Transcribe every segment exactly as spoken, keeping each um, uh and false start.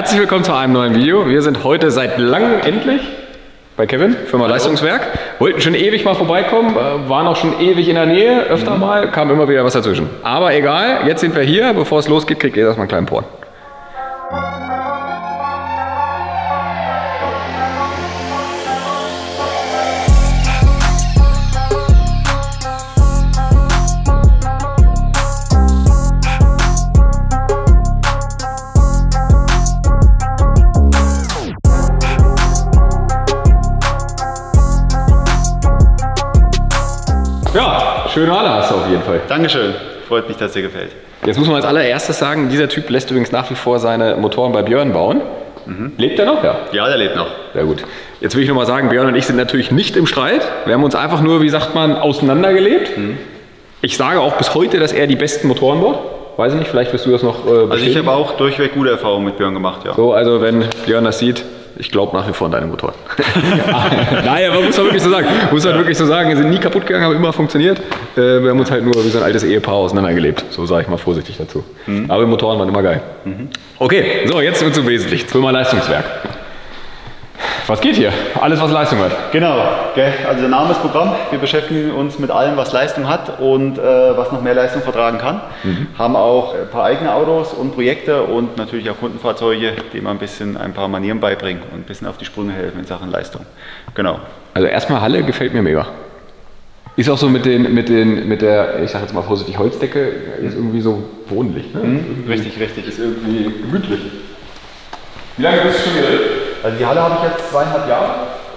Herzlich willkommen zu einem neuen Video. Wir sind heute seit langem endlich bei Kevin, Firma Hallo. Leistungswerk. Wollten schon ewig mal vorbeikommen, waren auch schon ewig in der Nähe, öfter mhm. mal, kam immer wieder was dazwischen. Aber egal, jetzt sind wir hier. Bevor es losgeht, kriegt ihr erstmal einen kleinen Porn. Schöne Halle hast du auf jeden Fall. Dankeschön. Freut mich, dass es dir gefällt. Jetzt muss man als allererstes sagen, dieser Typ lässt übrigens nach wie vor seine Motoren bei Björn bauen. Mhm. Lebt er noch? Ja. Ja, der lebt noch. Sehr gut. Jetzt will ich nochmal sagen, Björn und ich sind natürlich nicht im Streit. Wir haben uns einfach nur, wie sagt man, auseinandergelebt. Mhm. Ich sage auch bis heute, dass er die besten Motoren baut. Weiß ich nicht, vielleicht wirst du das noch äh, bestätigen. Also ich habe auch durchweg gute Erfahrungen mit Björn gemacht, ja. So, also wenn Björn das sieht, ich glaube nach wie vor an deine Motoren. Naja, aber muss man wirklich so sagen. Muss man wirklich so sagen, wir sind nie kaputt gegangen, haben immer funktioniert. Äh, wir haben uns halt nur wie so ein altes Ehepaar auseinandergelebt. So sage ich mal vorsichtig dazu. Mhm. Aber die Motoren waren immer geil. Mhm. Okay, so jetzt zum Wesentlichen. Firma Leistungswerk. Was geht hier? Alles, was Leistung hat. Genau. Okay. Also der Name ist Programm. Wir beschäftigen uns mit allem, was Leistung hat und äh, was noch mehr Leistung vertragen kann. Mhm. Haben auch ein paar eigene Autos und Projekte und natürlich auch Kundenfahrzeuge, die man ein bisschen ein paar Manieren beibringen und ein bisschen auf die Sprünge helfen in Sachen Leistung. Genau. Also erstmal Halle gefällt mir mega. Ist auch so mit den, mit den, mit der, ich sag jetzt mal vorsichtig, Holzdecke, ist irgendwie so wohnlich. Ne? Mhm. Richtig, richtig. Ist irgendwie gemütlich. Wie lange bist du schon hier? Also die Halle habe ich jetzt zweieinhalb Jahre,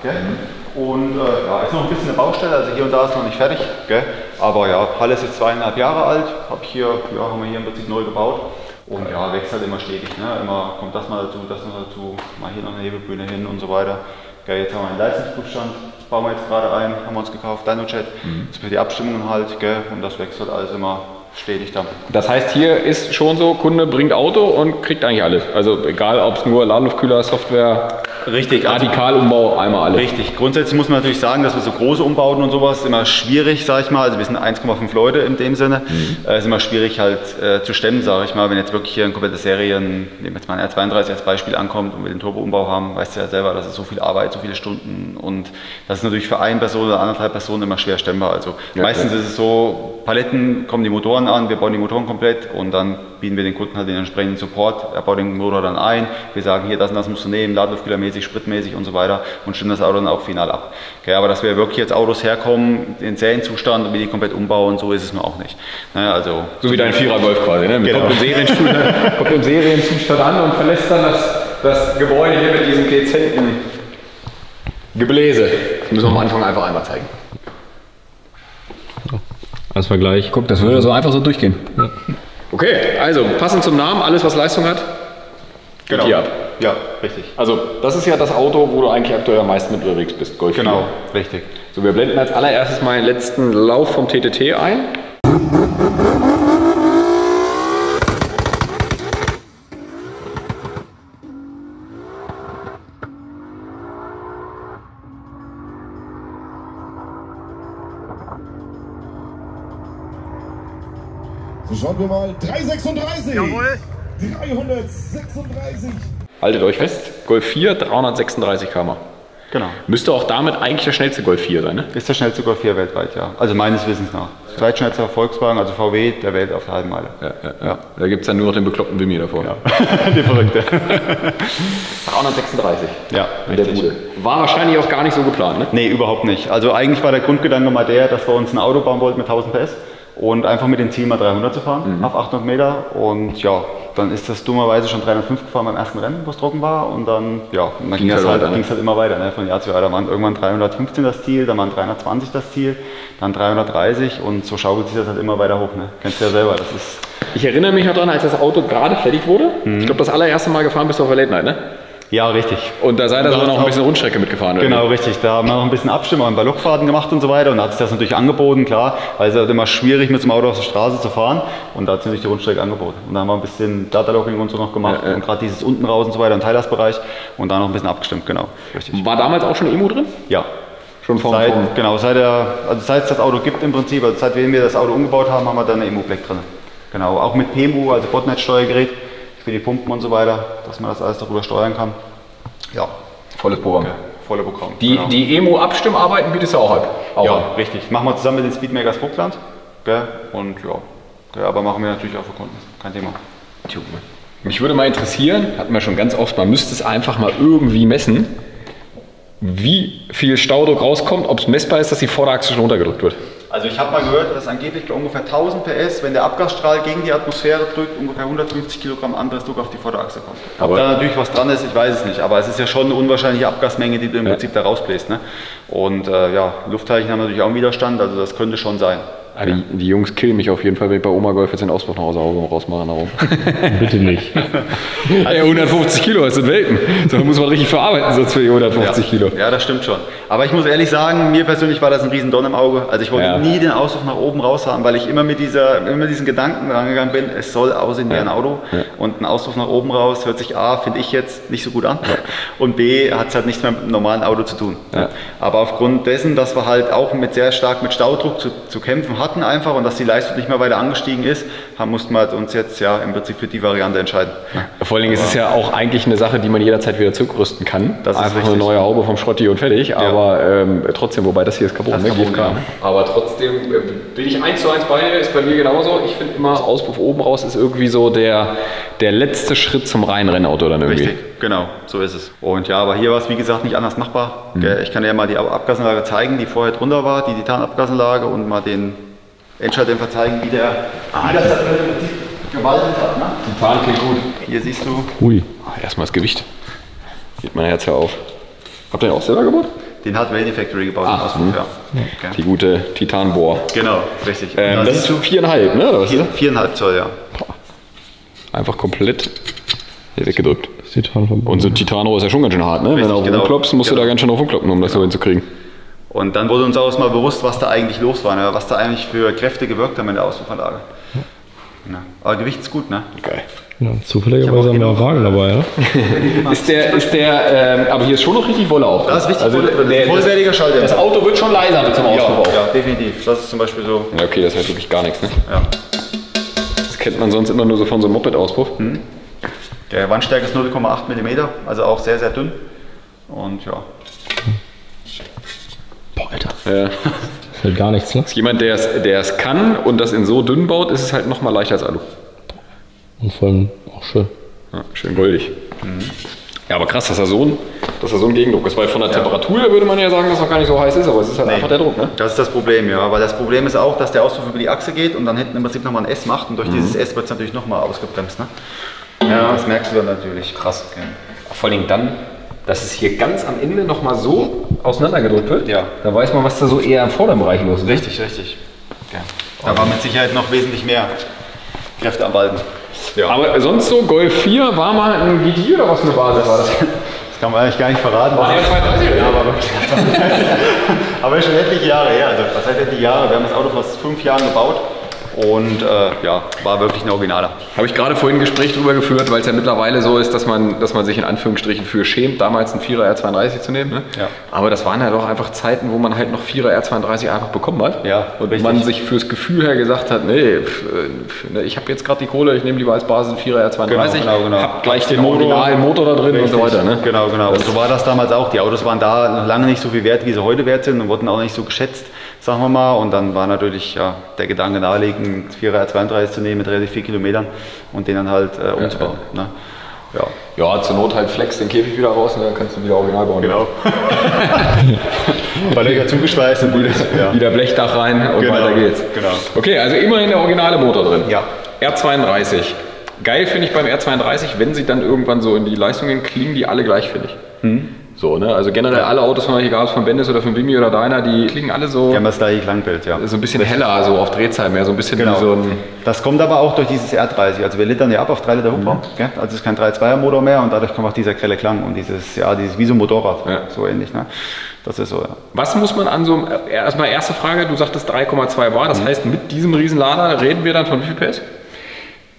gell? Mhm. Und äh, ja, ist noch ein bisschen eine Baustelle, also hier und da ist noch nicht fertig, gell? Aber ja, Halle ist jetzt zweieinhalb Jahre alt, hab hier, ja, haben wir hier im Prinzip neu gebaut und ja, wächst halt immer stetig, ne? Immer kommt das mal dazu, das noch dazu, mal hier noch eine Hebebühne hin und so weiter. Gell? Jetzt haben wir einen Leistungsprüfstand, bauen wir jetzt gerade ein, haben wir uns gekauft, DinoChat, mhm. das ist für die Abstimmungen halt, gell? Und das wächst halt alles immer stetig dann. Das heißt, hier ist schon so, Kunde bringt Auto und kriegt eigentlich alles. Also egal, ob es nur Ladenluftkühler, Software, richtig, Radikalumbau, einmal alles. Richtig. Grundsätzlich muss man natürlich sagen, dass wir so große Umbauten und sowas ist immer schwierig, sage ich mal. Also wir sind eins Komma fünf Leute in dem Sinne. Mhm. Äh, ist immer schwierig halt äh, zu stemmen, sage ich mal. Wenn jetzt wirklich hier eine komplette Serie, nehmen wir jetzt mal einen R zweiunddreißig als Beispiel ankommt und wir den Turbo-Umbau haben, weißt du ja selber, das ist so viel Arbeit, so viele Stunden und das ist natürlich für eine Person oder anderthalb Personen immer schwer stemmbar. Also ja, meistens ja. ist es so, Paletten kommen die Motoren an, wir bauen die Motoren komplett und dann bieten wir den Kunden halt den entsprechenden Support, er baut den Motor dann ein, wir sagen hier, das und das musst du nehmen, Ladeluftkühlermäßig, spritmäßig und so weiter und stimmen das Auto dann auch final ab. Okay, aber dass wir wirklich jetzt Autos herkommen, in Serienzustand und wir die komplett umbauen, so ist es nur auch nicht. Naja, also so wie dein Vierer-Golf quasi, ne? Genau. Kommt, im kommt im Serienzustand an und verlässt dann das, das Gebäude hier mit diesem dezenten Gebläse. Das müssen wir am Anfang einfach einmal zeigen. Als Vergleich. Guck, das würde so einfach so durchgehen. Ja. Okay, also passend zum Namen, alles was Leistung hat, geht genau. hier ab. Ja, richtig. Also das ist ja das Auto, wo du eigentlich aktuell am meisten mit unterwegs bist, Golf sieben. Genau, richtig. So, wir blenden als allererstes mal den letzten Lauf vom T T T ein. Schauen wir mal, dreihundertsechsunddreißig, jawohl. dreihundertsechsunddreißig. Haltet euch fest, Golf vier, dreihundertsechsunddreißig Kilometer pro Stunde. Genau. Müsste auch damit eigentlich der schnellste Golf vier sein, ne? Ist der schnellste Golf vier weltweit, ja. Also meines Wissens nach. Zweitschnellster Volkswagen, also V W, der Welt auf der halben Meile. Ja, ja, ja. Ja. Da gibt es dann nur noch den bekloppten Wimmi davor. Ja. Der Verrückte. dreihundertsechsunddreißig. Ja, der Bude. War wahrscheinlich auch gar nicht so geplant, ne? Nee, überhaupt nicht. Also eigentlich war der Grundgedanke mal der, dass wir uns ein Auto bauen wollten mit tausend PS. Und einfach mit dem Ziel mal dreihundert zu fahren, mhm. auf achthundert Meter und ja, dann ist das dummerweise schon dreihundertfünf gefahren beim ersten Rennen, wo es trocken war und dann, ja, und dann ging es halt, halt, halt immer weiter, ne? Von Jahr zu Jahr, da waren irgendwann dreihundertfünfzehn das Ziel, dann waren dreihundertzwanzig das Ziel, dann dreihundertdreißig und so schaukelt sich das halt immer weiter hoch, ne? Kennst du ja selber, das ist... Ich erinnere mich noch daran, als das Auto gerade fertig wurde, mhm. ich glaube das allererste Mal gefahren bist du auf der Late Night, ne? Ja, richtig. Und da sei da sogar noch ein bisschen Rundstrecke mitgefahren. Genau, irgendwie. Richtig. Da haben wir noch ein bisschen Abstimmung, ein paar Lokfahrten gemacht und so weiter. Und da hat sich das natürlich angeboten, klar. Weil es ist halt immer schwierig, mit dem Auto auf der Straße zu fahren. Und da hat sich natürlich die Rundstrecke angeboten. Und da haben wir ein bisschen Datalocking und so noch gemacht. Ja, ja. Und gerade dieses unten raus und so weiter, im Teilhassbereich. Und da noch ein bisschen abgestimmt, genau. Richtig. War damals auch schon E M U drin? Ja. Schon vom, seit, vom Genau, seit der, also seit es das Auto gibt im Prinzip, also seitdem wir das Auto umgebaut haben, haben wir dann eine E M U Black drin. Genau, auch mit P M U, also Botnet-Steuergerät. für die Pumpen und so weiter, dass man das alles darüber steuern kann. Ja, volles Programm. Okay. Volle Programm. Die, genau. Die E M U-Abstimmarbeiten bietest du auch ab. Auch ja, ab. Richtig. Machen wir zusammen mit den Speedmakers Buckland. Und ja, aber machen wir natürlich auch für Kunden. Kein Thema. Mich würde mal interessieren, hatten wir schon ganz oft, man müsste es einfach mal irgendwie messen, wie viel Staudruck rauskommt, ob es messbar ist, dass die Vorderachse schon runtergedrückt wird. Also ich habe mal gehört, dass angeblich ungefähr tausend P S, wenn der Abgasstrahl gegen die Atmosphäre drückt, ungefähr hundertfünfzig Kilogramm anderes Druck auf die Vorderachse kommt. Aber ob da natürlich was dran ist, ich weiß es nicht, aber es ist ja schon eine unwahrscheinliche Abgasmenge, die du im ja. Prinzip da rausbläst. Ne? Und äh, ja, Luftteilchen haben natürlich auch einen Widerstand, also das könnte schon sein. Also ja. die, die Jungs killen mich auf jeden Fall, wenn ich bei Oma Golf jetzt den Ausbruch nach Hause rausmachen. Darum. Bitte nicht. Also hey, hundertfünfzig Kilo, das sind Welpen. Da muss man richtig verarbeiten, sonst für die hundertfünfzig ja. Kilo. Ja, das stimmt schon. Aber ich muss ehrlich sagen, mir persönlich war das ein riesen Dorn im Auge. Also ich wollte ja. nie den Auswurf nach oben raus haben, weil ich immer mit, dieser, immer mit diesen Gedanken rangegangen bin, es soll aussehen wie ja. ein Auto. Ja. Und ein Auswurf nach oben raus hört sich A, finde ich jetzt nicht so gut an. Ja. Und B, hat es halt nichts mehr mit einem normalen Auto zu tun. Ja. Aber aufgrund dessen, dass wir halt auch mit sehr stark mit Staudruck zu, zu kämpfen hatten einfach und dass die Leistung nicht mehr weiter angestiegen ist, haben, mussten wir uns jetzt ja im Prinzip für die Variante entscheiden. Ja. Vor allen Dingen ist es ja auch eigentlich eine Sache, die man jederzeit wieder zurückrüsten kann. Das einfach ist eine neue Haube vom Schrotti und fertig. Ja. Aber ähm, trotzdem, wobei das hier ist kaputt. Das ne? kaputt ja. Aber trotzdem äh, bin ich eins zu eins bei dir, ist bei mir genauso. Ich finde immer, Auspuff oben raus ist irgendwie so der, der letzte Schritt zum reinen Rennauto dann irgendwie. Richtig, genau, so ist es. Und ja, aber hier war es wie gesagt nicht anders machbar. Mhm. Ich kann ja mal die Abgasanlage zeigen, die vorher drunter war, die Titanabgasanlage und mal den Endschalldämpfer zeigen, wie der ah, das hat gewaltet hat. Ne? Total klingt gut. Hier siehst du. Ui, erstmal das Gewicht. Geht mein Herz ja auf. Habt ihr den auch selber gebaut? Den hat Vanefactory gebaut. Ah, Auspuff, ja. Okay. Die gute Titanbohr. Genau, richtig. Ähm, das ist schon viereinhalb, ne? Oder vier, viereinhalb Zoll, ja. Einfach komplett hier weggedrückt. Und so ein Titanrohr ist ja schon ganz schön hart, ne? Richtig, wenn du auf genau. rumklopst, musst genau. du da ganz schön auf rumkloppen, um das genau. so hinzukriegen. Und dann wurde uns auch erstmal bewusst, was da eigentlich los war, ne? Was da eigentlich für Kräfte gewirkt haben in der Auspuffanlage. Ja. Aber Gewicht ist gut, ne? Geil. Ja, zufälligerweise haben wir einen Wagen dabei, ja? ist der, ist der, ähm, aber hier ist schon noch richtig Wolle auf. Das ist richtig, also voll, der, vollwertiger Schalldämpfer. Das Auto wird schon leiser zum Auspuff auf. Ja, definitiv. Das ist zum Beispiel so. Ja, okay, das ist halt wirklich gar nichts, ne? Ja. Das kennt man sonst immer nur so von so einem Moped-Auspuff. Mhm. Der Wandstärke ist null Komma acht Millimeter, also auch sehr, sehr dünn. Und ja. Boah, Alter. Ja. Das hält gar nichts, ne? Das ist jemand, der es kann und das in so dünn baut, ist es halt noch mal leichter als Alu. Und vor allem auch schön. Ja, schön goldig. Mhm. Ja, aber krass, dass da so ein, dass da so ein Gegendruck ist, weil von der ja. Temperatur würde man ja sagen, dass es noch gar nicht so heiß ist, aber es ist halt nee. einfach der Druck, ne? Das ist das Problem, ja, weil das Problem ist auch, dass der Auspuff über die Achse geht und dann hinten im Prinzip nochmal ein S macht und durch mhm. dieses S wird es natürlich nochmal ausgebremst, ne? Ja, das merkst du dann natürlich. Krass. Okay. Vor allem dann, dass es hier ganz am Ende nochmal so auseinandergedrückt wird. Ja. Da weiß man, was da so eher im Vorderbereich los ist. Richtig, richtig. Ja. Da war mit Sicherheit noch wesentlich mehr Kräfte am Balken. Ja. Aber sonst so, Golf vier war mal ein G T oder was für eine Basis war das? Das kann man eigentlich gar nicht verraten. War das aber schon etliche Jahre her. Also, was heißt etliche Jahre? Wir haben das Auto vor fünf Jahren gebaut. Und äh, ja, war wirklich ein Originaler. Habe ich gerade vorhin ein Gespräch darüber geführt, weil es ja mittlerweile so ist, dass man, dass man sich in Anführungsstrichen für schämt, damals einen Vierer R zweiunddreißig zu nehmen. Ne? Ja. Aber das waren ja doch einfach Zeiten, wo man halt noch Vierer R zweiunddreißig einfach bekommen hat. Ja, und richtig. Man sich fürs Gefühl her gesagt hat, nee, ich habe jetzt gerade die Kohle, ich nehme lieber als Basis einen Vierer R zweiunddreißig, genau, genau, genau. habe gleich den originalen Motor da drin richtig. Und so weiter. Ne? Genau, genau. Und so war das damals auch. Die Autos waren da noch lange nicht so viel wert, wie sie heute wert sind und wurden auch nicht so geschätzt, sagen wir mal. Und dann war natürlich ja, der Gedanke nahelegen, einen Vierer R zweiunddreißig zu nehmen mit relativ vielen Kilometern und den dann halt äh, umzubauen. Ja, ne? ja. ja, zur Not halt flex den Käfig wieder raus und dann kannst du wieder original bauen. Genau. Weil er ja zugeschweißt und wieder, ja. wieder Blechdach rein und genau. weiter geht's. Genau. Okay, also immerhin der originale Motor drin. Ja. R zweiunddreißig. Geil finde ich beim R zweiunddreißig, wenn sie dann irgendwann so in die Leistung gehen, klingen die alle gleich, finde ich. Hm. So, ne? Also generell alle Autos, von euch, egal ob von Bendis oder von Vimy oder deiner, die klingen alle so. Die haben das gleiche Klangbild, ja. So ein bisschen heller, so auf Drehzahl mehr, so ein bisschen genau. wie so ein. Das kommt aber auch durch dieses R dreißig. Also wir littern ja ab auf drei Liter Hubraum. Mhm. Also es ist kein drei Komma zweier Motor mehr und dadurch kommt auch dieser grelle Klang und dieses, ja, dieses wie so ein Motorrad, ja. so ähnlich. Ne? Das ist so, ja. Was muss man an so einem, erstmal erste Frage, du sagtest drei Komma zwei Bar, das mhm. heißt mit diesem Riesenlader reden wir dann von wie viel P S?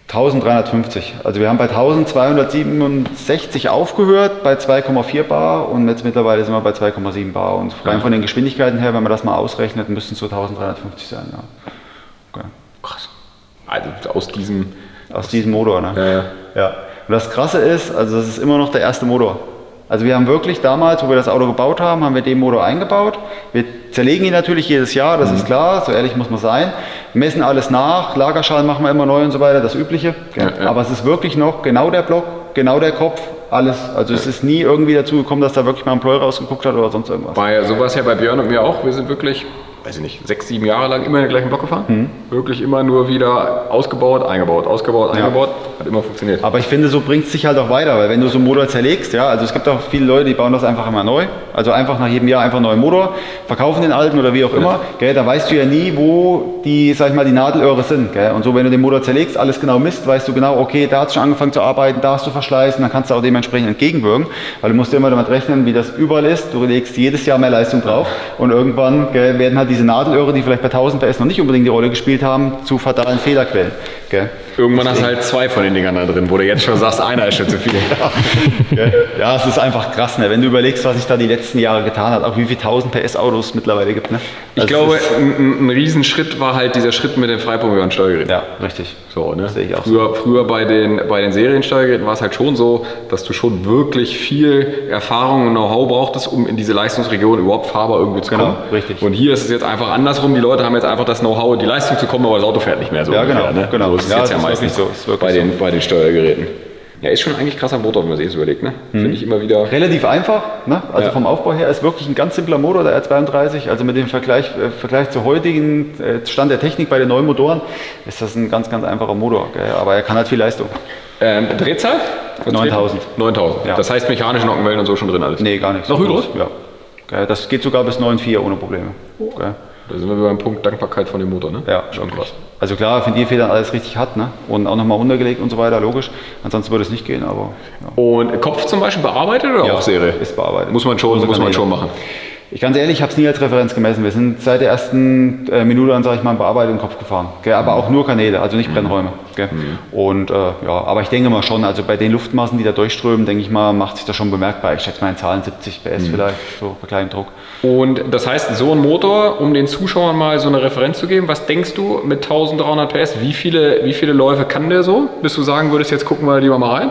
dreizehnhundertfünfzig. Also wir haben bei zwölfhundertsiebenundsechzig aufgehört, bei zwei Komma vier Bar und jetzt mittlerweile sind wir bei zwei Komma sieben Bar. Und rein ja. von den Geschwindigkeiten her, wenn man das mal ausrechnet, müssten es so dreizehnhundertfünfzig sein. Ja. Okay. Krass. Also aus diesem... Aus, aus diesem Motor, ne? Ja, ja. ja. Und das Krasse ist, also das ist immer noch der erste Motor. Also wir haben wirklich damals, wo wir das Auto gebaut haben, haben wir den Motor eingebaut. Wir zerlegen ihn natürlich jedes Jahr, das mhm. ist klar, so ehrlich muss man sein. Messen alles nach, Lagerschalen machen wir immer neu und so weiter, das Übliche. Ja, ja. Aber es ist wirklich noch genau der Block, genau der Kopf, alles. Also ja. es ist nie irgendwie dazu gekommen, dass da wirklich mal ein Pleu rausgeguckt hat oder sonst irgendwas. War ja sowas ja bei Björn und mir auch, wir sind wirklich, weiß ich nicht, sechs, sieben Jahre lang immer in den gleichen Block gefahren. Mhm. Wirklich immer nur wieder ausgebaut, eingebaut, ausgebaut, eingebaut. Ja. Hat immer funktioniert. Aber ich finde, so bringt es sich halt auch weiter, weil wenn du so einen Motor zerlegst, ja, also es gibt auch viele Leute, die bauen das einfach immer neu. Also einfach nach jedem Jahr einfach einen neuen Motor, verkaufen den alten oder wie auch immer. Ja. Gell, da weißt du ja nie, wo die, sag ich mal, die Nadelöhre sind. Gell? Und so, wenn du den Motor zerlegst, alles genau misst, weißt du genau, okay, da hat es schon angefangen zu arbeiten, da hast du verschleißen, dann kannst du auch dementsprechend entgegenwirken. Weil du musst ja immer damit rechnen, wie das überall ist. Du legst jedes Jahr mehr Leistung drauf und irgendwann, gell, werden halt die diese Nadelöhre, die vielleicht bei tausend P S noch nicht unbedingt die Rolle gespielt haben, zu fatalen Fehlerquellen. Okay. Irgendwann hast du halt zwei von den Dingern da drin, wo du jetzt schon sagst, einer ist schon zu viel. Ja, ja, es ist einfach krass, ne? Wenn du überlegst, was sich da die letzten Jahre getan hat, auch wie viele tausend P S Autos es mittlerweile gibt. Ne? Also ich glaube, ein, ein Riesenschritt war halt dieser Schritt mit den Freiprogrammierbaren Steuergeräten. Ja, richtig. So, ne? Sehe ich auch früher so. Früher bei den, bei den Seriensteuergeräten war es halt schon so, dass du schon wirklich viel Erfahrung und Know-how brauchtest, um in diese Leistungsregion überhaupt fahrbar irgendwie zu kommen. Genau, richtig. Und hier ist es jetzt einfach andersrum, die Leute haben jetzt einfach das Know-how, die Leistung zu kommen, aber das Auto fährt nicht mehr so. Ja, ungefähr, genau. Ne? Genau. So ist ja, es jetzt ja meistens so, ist bei, den, so. bei den Steuergeräten. Ja, ist schon eigentlich krasser Motor, wenn man sich das überlegt, ne? Mhm. Finde ich immer wieder. Relativ einfach, ne? Also ja. vom Aufbau her ist wirklich ein ganz simpler Motor, der R zweiunddreißig. Also mit dem Vergleich, äh, Vergleich zu heutigen äh, Stand der Technik bei den neuen Motoren ist das ein ganz, ganz einfacher Motor. Gell? Aber er kann halt viel Leistung. Ähm, Drehzahl? neuntausend. neuntausend, ja. Das heißt mechanische Nockenwellen und so schon drin alles? Nee, gar nichts. Noch Hydros? Ja. Gell? Das geht sogar bis neun Komma vier ohne Probleme. Oh. Da sind wir beim Punkt Dankbarkeit von dem Motor, ne? Ja, schon krass. Also klar, wenn die Federn alles richtig hat, ne? Und auch nochmal runtergelegt und so weiter, logisch. Ansonsten würde es nicht gehen, aber... Ja. Und Kopf zum Beispiel bearbeitet oder ja, auch Serie? Ist bearbeitet. Muss man schon, muss man schon machen. Ich ganz ehrlich, ich habe es nie als Referenz gemessen. Wir sind seit der ersten äh, Minute an, sage ich mal, einen bearbeiteten Kopf gefahren. Gell? Aber mhm. auch nur Kanäle, also nicht mhm. Brennräume. Gell? Mhm. Und äh, ja, aber ich denke mal schon, also bei den Luftmassen, die da durchströmen, denke ich mal, macht sich das schon bemerkbar. Ich schätze mal in Zahlen siebzig P S mhm. vielleicht, so bei kleinem Druck. Und das heißt, so ein Motor, um den Zuschauern mal so eine Referenz zu geben, was denkst du mit dreizehnhundert P S, wie viele, wie viele Läufe kann der so? Bis du sagen würdest, jetzt gucken wir lieber mal rein?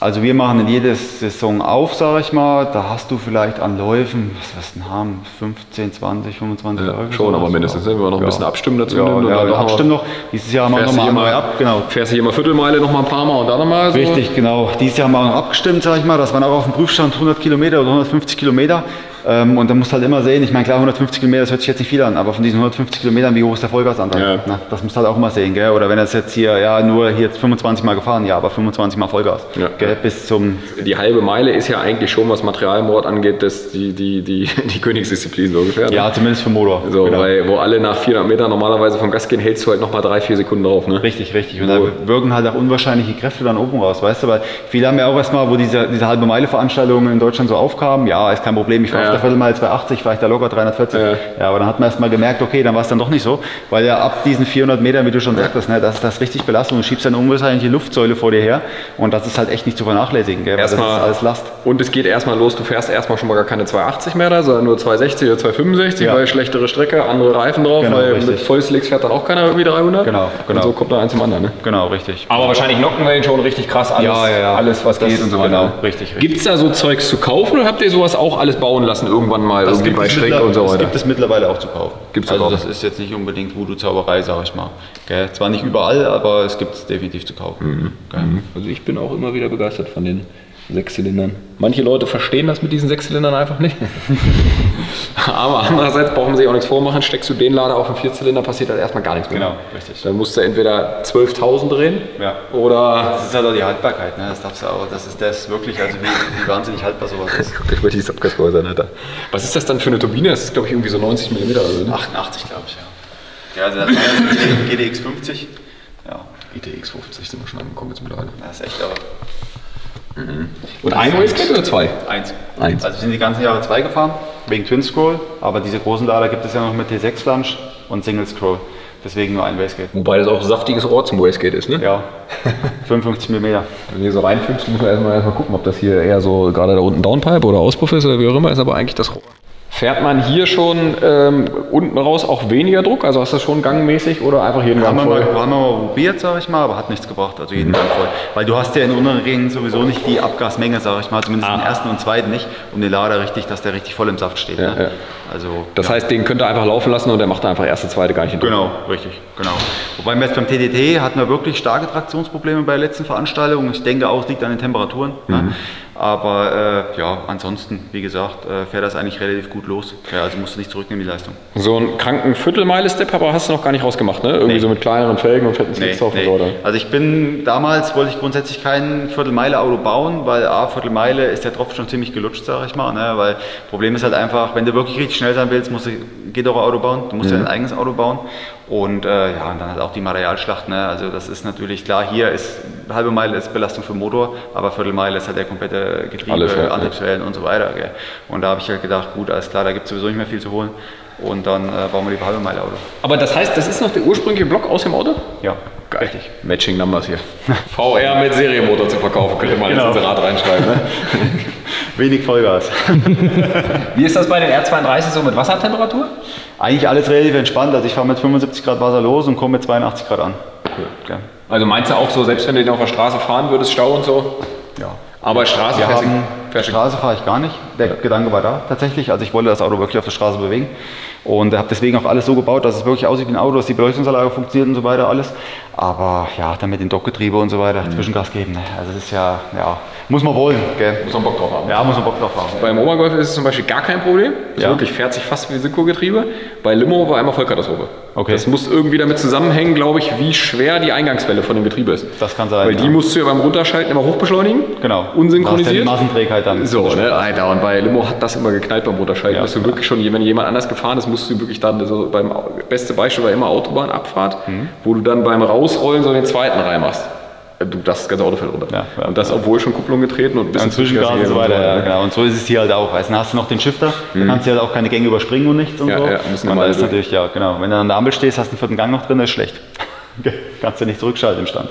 Also wir machen in jeder Saison auf, sage ich mal, da hast du vielleicht an Läufen, was wirst du denn haben, fünfzehn, zwanzig, fünfundzwanzig ja, Läufe. Schon, aber mindestens, wenn wir noch ein bisschen ja. abstimmen dazu ja, nehmen. Und ja, dann wir abstimmen noch, dieses Jahr machen wir nochmal mal ab, genau. Fährst du hier mal Viertelmeile, nochmal ein paar Mal und dann nochmal so. Richtig, genau. Dieses Jahr haben wir noch abgestimmt, sage ich mal, das waren auch auf dem Prüfstand hundert Kilometer oder hundertfünfzig Kilometer. Und dann musst du halt immer sehen, ich meine klar, hundertfünfzig Kilometer, das hört sich jetzt nicht viel an, aber von diesen hundertfünfzig Kilometern, wie hoch ist der Vollgasanteil? Ja. Na, das musst du halt auch immer sehen, gell? Oder wenn das jetzt hier, ja, nur hier fünfundzwanzig Mal gefahren, ja, aber fünfundzwanzig Mal Vollgas, ja. Gell? Bis zum... Die halbe Meile ist ja eigentlich schon, was Materialmord angeht, das die, die, die, die Königsdisziplin so ungefähr. Ja, ne? Zumindest für Motor. So, genau. Weil wo alle nach vierhundert Metern normalerweise vom Gas gehen, hältst du halt nochmal drei, vier Sekunden drauf, ne? Richtig, richtig. Und oh. da wirken halt auch unwahrscheinliche Kräfte dann oben raus, weißt du, weil viele haben ja auch erstmal, wo diese, diese halbe Meile Veranstaltungen in Deutschland so aufkamen, ja, ist kein Problem, ich ja. Viertelmal zweihundertachtzig, vielleicht da locker dreihundertvierzig. Ja. Ja, aber dann hat man erst mal gemerkt, okay, dann war es dann doch nicht so, weil ja ab diesen vierhundert Metern, wie du schon sagtest, ne, das ist das richtig Belastung. Du schiebst eine unwahrscheinliche Luftsäule vor dir her und das ist halt echt nicht zu vernachlässigen, gell? Das ist alles Last. Und es geht erstmal los, du fährst erstmal schon mal gar keine zweihundertachtzig mehr da, sondern nur zweihundertsechzig oder zweihundertfünfundsechzig, ja. weil schlechtere Strecke, andere Reifen drauf, genau, weil richtig. Mit Vollslicks fährt dann auch keiner irgendwie dreihundert. Genau, genau. Und so kommt da eins zum anderen. Ne? Genau, richtig. Aber wahrscheinlich locken wir ihn schon richtig krass, alles, ja, ja, ja. alles was das geht und so weiter. Genau, richtig, richtig. Gibt es da so Zeugs zu kaufen oder habt ihr sowas auch alles bauen lassen? Irgendwann mal das irgendwie bei Schreck und so weiter. Das gibt es mittlerweile auch zu kaufen. Gibt's also das ist jetzt nicht unbedingt Voodoo-Zauberei, sag ich mal. Gell? Zwar nicht überall, aber es gibt es definitiv zu kaufen. Mhm. Mhm. Also ich bin auch immer wieder begeistert von den Sechszylindern. Manche Leute verstehen das mit diesen Sechszylindern einfach nicht. Aber andererseits brauchen sie auch nichts vormachen. Steckst du den Lader auf einen Vierzylinder, passiert halt erstmal gar nichts mehr. Genau, richtig. Dann musst du entweder zwölftausend drehen ja. oder... Das ist halt auch die Haltbarkeit, ne? Das darfst du auch. Das ist das wirklich, also wie, wie wahnsinnig haltbar sowas ist. Guck dich mal dieses Abgasgehäuse an, Alter. Was ist das dann für eine Turbine? Das ist, glaube ich, irgendwie so neunzig Millimeter oder so. Ne? achtundachtzig, glaube ich, ja. Ja, also das ist G D X fünfzig. Ja. G D X fünfzig sind wir schon angekommen jetzt mittlerweile. Das ist echt aber... Mhm. Und ein Racecap oder zwei? Eins. Eins. Also wir sind die ganzen Jahre zwei gefahren, wegen Twin Scroll, aber diese großen Lader gibt es ja noch mit T sechs Flansch und Single Scroll. Deswegen nur ein Wastegate. Wobei das auch ein saftiges Rohr zum Wastegate ist, ne? Ja. fünfundfünfzig Millimeter. Wenn wir so reinfünfzig, müssen wir erstmal, erstmal gucken, ob das hier eher so gerade da unten Downpipe oder Auspuff ist oder wie auch immer, ist aber eigentlich das Rohr. Fährt man hier schon ähm, unten raus auch weniger Druck? Also hast du schon gangmäßig oder einfach jeden Gang voll? Haben wir mal probiert, sag ich mal, aber hat nichts gebracht. Also jeden Gang voll. Weil du hast ja in unteren Regen sowieso nicht die Abgasmenge, sag ich mal, zumindest ah. den ersten und zweiten nicht, um den Lader richtig, dass der richtig voll im Saft steht. Ja, ne? Ja. Also, das ja. heißt, den könnt ihr einfach laufen lassen und der macht einfach erste, zweite gar nicht in Druck. Genau, richtig, genau. Wobei wir jetzt beim T D T hatten wir wirklich starke Traktionsprobleme bei der letzten Veranstaltung. Ich denke auch, es liegt an den Temperaturen. Mhm. Ne? Aber äh, ja, ansonsten, wie gesagt, äh, fährt das eigentlich relativ gut los. Ja, also musst du nicht zurücknehmen, die Leistung. So einen kranken Viertelmeile-Step aber hast du noch gar nicht rausgemacht, ne? Irgendwie nee. so mit kleineren Felgen und fetten Slicks drauf oder? Also ich bin, damals wollte ich grundsätzlich kein Viertelmeile-Auto bauen, weil A, Viertelmeile ist der Tropf schon ziemlich gelutscht, sage ich mal. Ne? Weil Problem ist halt einfach, wenn du wirklich richtig schnell sein willst, musst du, geht doch ein Auto bauen, du musst mhm. dein eigenes Auto bauen. Und äh, ja, und dann halt auch die Materialschlacht, ne? Also das ist natürlich klar, hier ist halbe Meile ist Belastung für den Motor, aber Viertelmeile ist halt der komplette Getriebe, Antriebswellen und so weiter. Gell? Und da habe ich halt gedacht, gut, alles klar, da gibt es sowieso nicht mehr viel zu holen und dann äh, bauen wir die halbe Meile Auto. Aber das heißt, das ist noch der ursprüngliche Block aus dem Auto? Ja. Geil. Richtig. Matching Numbers hier. V R mit Serienmotor zu verkaufen, könnte man genau. ins Rad reinschreiben. Ne? Wenig Vollgas. Wie ist das bei den R zweiunddreißig so mit Wassertemperatur? Eigentlich alles relativ entspannt. Also ich fahre mit fünfundsiebzig Grad Wasser los und komme mit zweiundachtzig Grad an. Okay. Ja. Also meinst du auch so, selbst wenn du den auf der Straße fahren würdest, Stau und so? Ja. Aber Straße, haben, Straße fahre ich gar nicht. Der ja. Gedanke war da tatsächlich. Also ich wollte das Auto wirklich auf der Straße bewegen. Und habe deswegen auch alles so gebaut, dass es wirklich aussieht wie ein Auto, dass die Beleuchtungsanlage funktioniert und so weiter, alles. Aber ja, dann mit den Dockgetriebe und so weiter, mhm. Zwischengas geben. Ne? Also das ist ja, ja, muss man wollen. Gell? Muss man Bock drauf haben. Ja, muss man Bock drauf haben. Beim Obergolf ist es zum Beispiel gar kein Problem. Es ja. wirklich fährt sich fast wie Synchrogetriebe. Bei Limo war einmal Vollkatastrophe. Okay. Das muss irgendwie damit zusammenhängen, glaube ich, wie schwer die Eingangswelle von dem Getriebe ist. Das kann sein. Weil die ja. musst du ja beim Runterschalten immer hochbeschleunigen. Genau. Unsynchronisiert. Ja die Massenträgheit dann. So, ne? Alter, und bei Limo hat das immer geknallt beim Runterschalten. Ja. Bist du wirklich schon, wenn jemand anders gefahren ist, musst du wirklich dann, also beim beste Beispiel war immer Autobahnabfahrt, mhm. wo du dann beim Rausrollen so den zweiten reinmachst. Du, das ganze Auto fällt runter. Ja, ja, und das, obwohl schon Kupplung getreten und ein bisschen Zwischengas und so weiter. Und so, ja, genau. Und so ist es hier halt auch. Also, dann hast du noch den Shifter, mhm. dann kannst du halt auch keine Gänge überspringen und nichts und ja, so. Ja, und dann ist natürlich, ja, genau. Wenn du an der Ampel stehst, hast du einen vierten Gang noch drin, das ist schlecht. Kannst du nicht zurückschalten im Stand.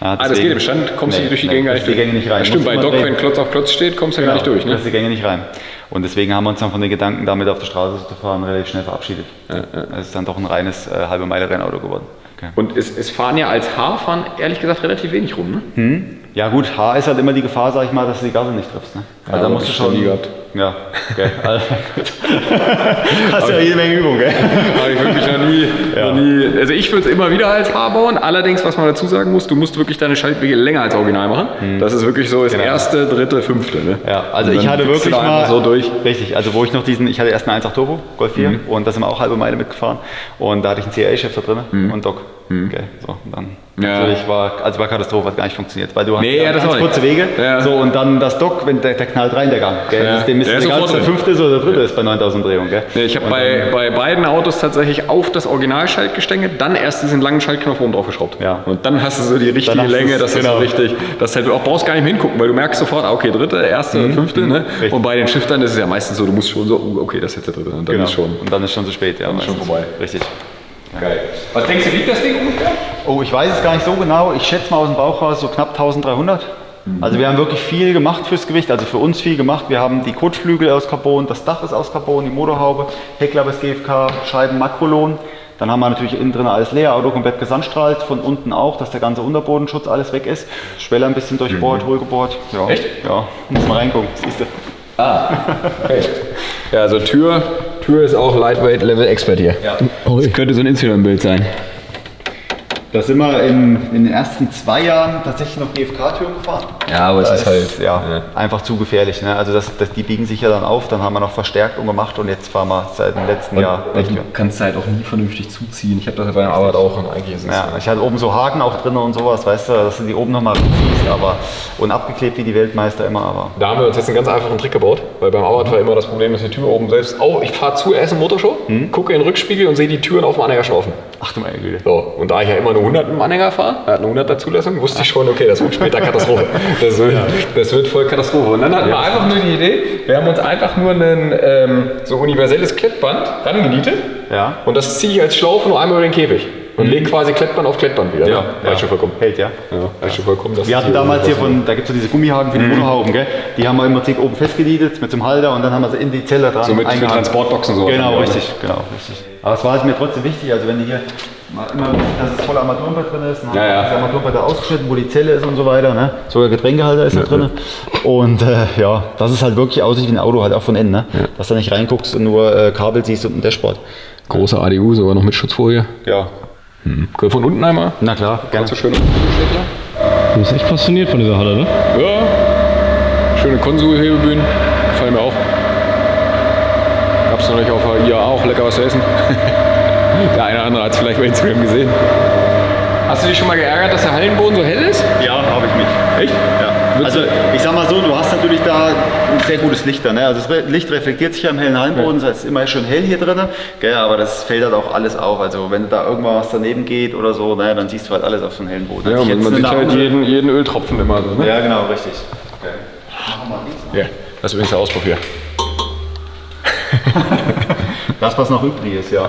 Ja, deswegen, ah, das geht im Stand, kommst nee, du durch die, nee, Gänge, gar nicht die Gänge nicht rein. Stimmt, bei Dock, wenn Klotz auf Klotz steht, kommst du genau, gar nicht durch. Ne? Kannst die Gänge nicht rein. Und deswegen haben wir uns dann von den Gedanken, damit auf der Straße zu fahren, relativ schnell verabschiedet. Es ja, ja. ist dann doch ein reines äh, halbe Meile Rennauto geworden. Okay. Und es, es fahren ja als H fahren ehrlich gesagt relativ wenig rum. Ne? Hm? Ja gut, H ist halt immer die Gefahr, sag ich mal, dass du die Gase nicht triffst. Ne? Ja, also da musst du schon nie gehabt. Ja, okay. Hast ja jede Menge Übung, gell? Habe ich wirklich noch nie, ja. noch nie. Also ich würde es immer wieder als H bauen. Allerdings, was man dazu sagen muss, du musst wirklich deine Schaltwege länger als original machen. Hm. Das ist wirklich so das genau. erste, dritte, fünfte. Ne? Ja, also ich hatte wirklich mal so durch. Richtig, also wo ich noch diesen, ich hatte erst einen eins Komma acht Turbo, Golf vier, mhm. und da sind wir auch halbe Meile mitgefahren. Und da hatte ich einen C A-Chef drin mhm. und Dock. Mhm. Okay, so, dann ja. natürlich war, also war Katastrophe, hat gar nicht funktioniert, weil du hast nee, ja, ganz kurze Wege, ja. so und dann das Dock, wenn der, der knallt rein, der Gang, gell? Ja. Das ist, dem ist der, der ganze fünfte oder der dritte ja. ist bei neuntausend Drehungen, gell? Nee, ich habe bei, bei beiden Autos tatsächlich auf das Originalschaltgestänge, dann erst diesen langen Schaltknopf oben drauf geschraubt ja. und dann hast du so die richtige Länge, das ist genau. so richtig, das halt, du auch brauchst gar nicht mehr hingucken, weil du merkst sofort, okay, dritte, erste, mhm. fünfte, mhm. Ne? und bei den Shiftern ist es ja meistens so, du musst schon so, okay, das ist jetzt der dritte und dann genau. ist schon, und dann ist schon zu spät, ja, dann ist schon vorbei, richtig. Geil. Was denkst du, wiegt das Ding ungefähr? Oh, ich weiß es gar nicht so genau. Ich schätze mal aus dem Bauch raus so knapp eintausenddreihundert. Mhm. Also wir haben wirklich viel gemacht fürs Gewicht, also für uns viel gemacht. Wir haben die Kotflügel aus Carbon, das Dach ist aus Carbon, die Motorhaube, Heckler bis G F K, Scheiben Makrolon. Dann haben wir natürlich innen drin alles leer, Auto komplett gesandstrahlt, von unten auch, dass der ganze Unterbodenschutz alles weg ist. Schweller ein bisschen durchbohrt, mhm. hohlgebohrt. Ja. Echt? Ja, muss mal reingucken, siehst du. Ah, okay. Ja, also Tür. Tür ist auch Lightweight Level Expert hier. Ja. Das könnte so ein Instagram-Bild sein. Da sind wir in, in den ersten zwei Jahren tatsächlich noch G F K-Türen gefahren. Ja, aber es ist, ist halt ja, ja. einfach zu gefährlich. Ne? Also das, das, die biegen sich ja dann auf, dann haben wir noch verstärkt und gemacht und jetzt fahren wir seit dem letzten und, Jahr. Und du kannst halt auch nie vernünftig zuziehen. Ich habe das ja bei der Arbeit auch. Und eigentlich ist es ja, so. Ich hatte oben so Haken auch drin und sowas, weißt du, dass du die oben nochmal ziehst, aber und abgeklebt wie die Weltmeister immer. Aber da haben wir uns jetzt einen ganz einfachen Trick gebaut, weil beim Arbeit war immer das Problem, dass die Tür oben selbst auch. Ich fahre zur ersten Motorshow, hm? gucke in den Rückspiegel und sehe die Türen auf dem Anhänger schon offen. Ach du meine Güte. So, und da ich ja immer eine hundert im Anhänger fahre, eine hunderter Zulassung, wusste ich schon, okay, das wird später Katastrophe. Das wird, ja. das wird voll Katastrophe. Und dann hatten wir einfach nur die Idee, wir haben uns einfach nur ein ähm, so universelles Klettband rangenietet ja. und das ziehe ich als Schlaufe nur einmal über den Käfig. und mhm. legt quasi Klettband auf Klettband wieder. Ja, ne? ja. Reicht schon vollkommen. Hält, ja. ja reicht schon vollkommen. Wir hatten damals hier von, da gibt es so diese Gummihaken für die Motorhauben, gell? Die haben wir im Prinzip oben festgeliedet mit so einem Halter und dann haben wir sie in die Zelle dran. So mit für Transportboxen so. Genau, ja, richtig, genau, richtig. Aber es war halt mir trotzdem wichtig, also wenn die hier mal immer, dass es voller Armaturenbrett drin ist, dann ja, ja. das Armaturenbrett da ausgeschnitten, wo die Zelle ist und so weiter, ne? Sogar Getränkehalter ist ja, da drin. Ja. Und äh, ja, das ist halt wirklich aussieht wie ein Auto halt auch von innen, ne? Ja. Dass du nicht reinguckst und nur äh, Kabel siehst und ein Dashboard. Großer A D U, sogar noch mit Schutzfolie. Ja. Hm. Von unten einmal? Na klar, gerne. So schön. Du bist echt fasziniert von dieser Halle, ne? Ja. Schöne Konsul-Hebebühnen. Gefallen mir auch. Gab's neulich auf der I A A auch lecker was zu essen. Der eine oder andere hat es vielleicht bei Instagram gesehen. Hast du dich schon mal geärgert, dass der Hallenboden so hell ist? Ja, habe ich mich. Echt? Ja. Also ich sag mal so, du hast natürlich da ein sehr gutes Licht da, ne? Also das Licht reflektiert sich ja im hellen Hallenboden, ja. Es ist immer schön hell hier drin, gell? Aber das fällt halt auch alles auf. Also wenn da irgendwas daneben geht oder so, naja, dann siehst du halt alles auf so einem hellen Boden. Ja, und man sieht halt jeden, jeden Öltropfen immer so, ne? Ja, genau, richtig. Okay. Machen wir mal. Ja, das ist übrigens der Auspuff hier. Das, was noch übrig ist, ja.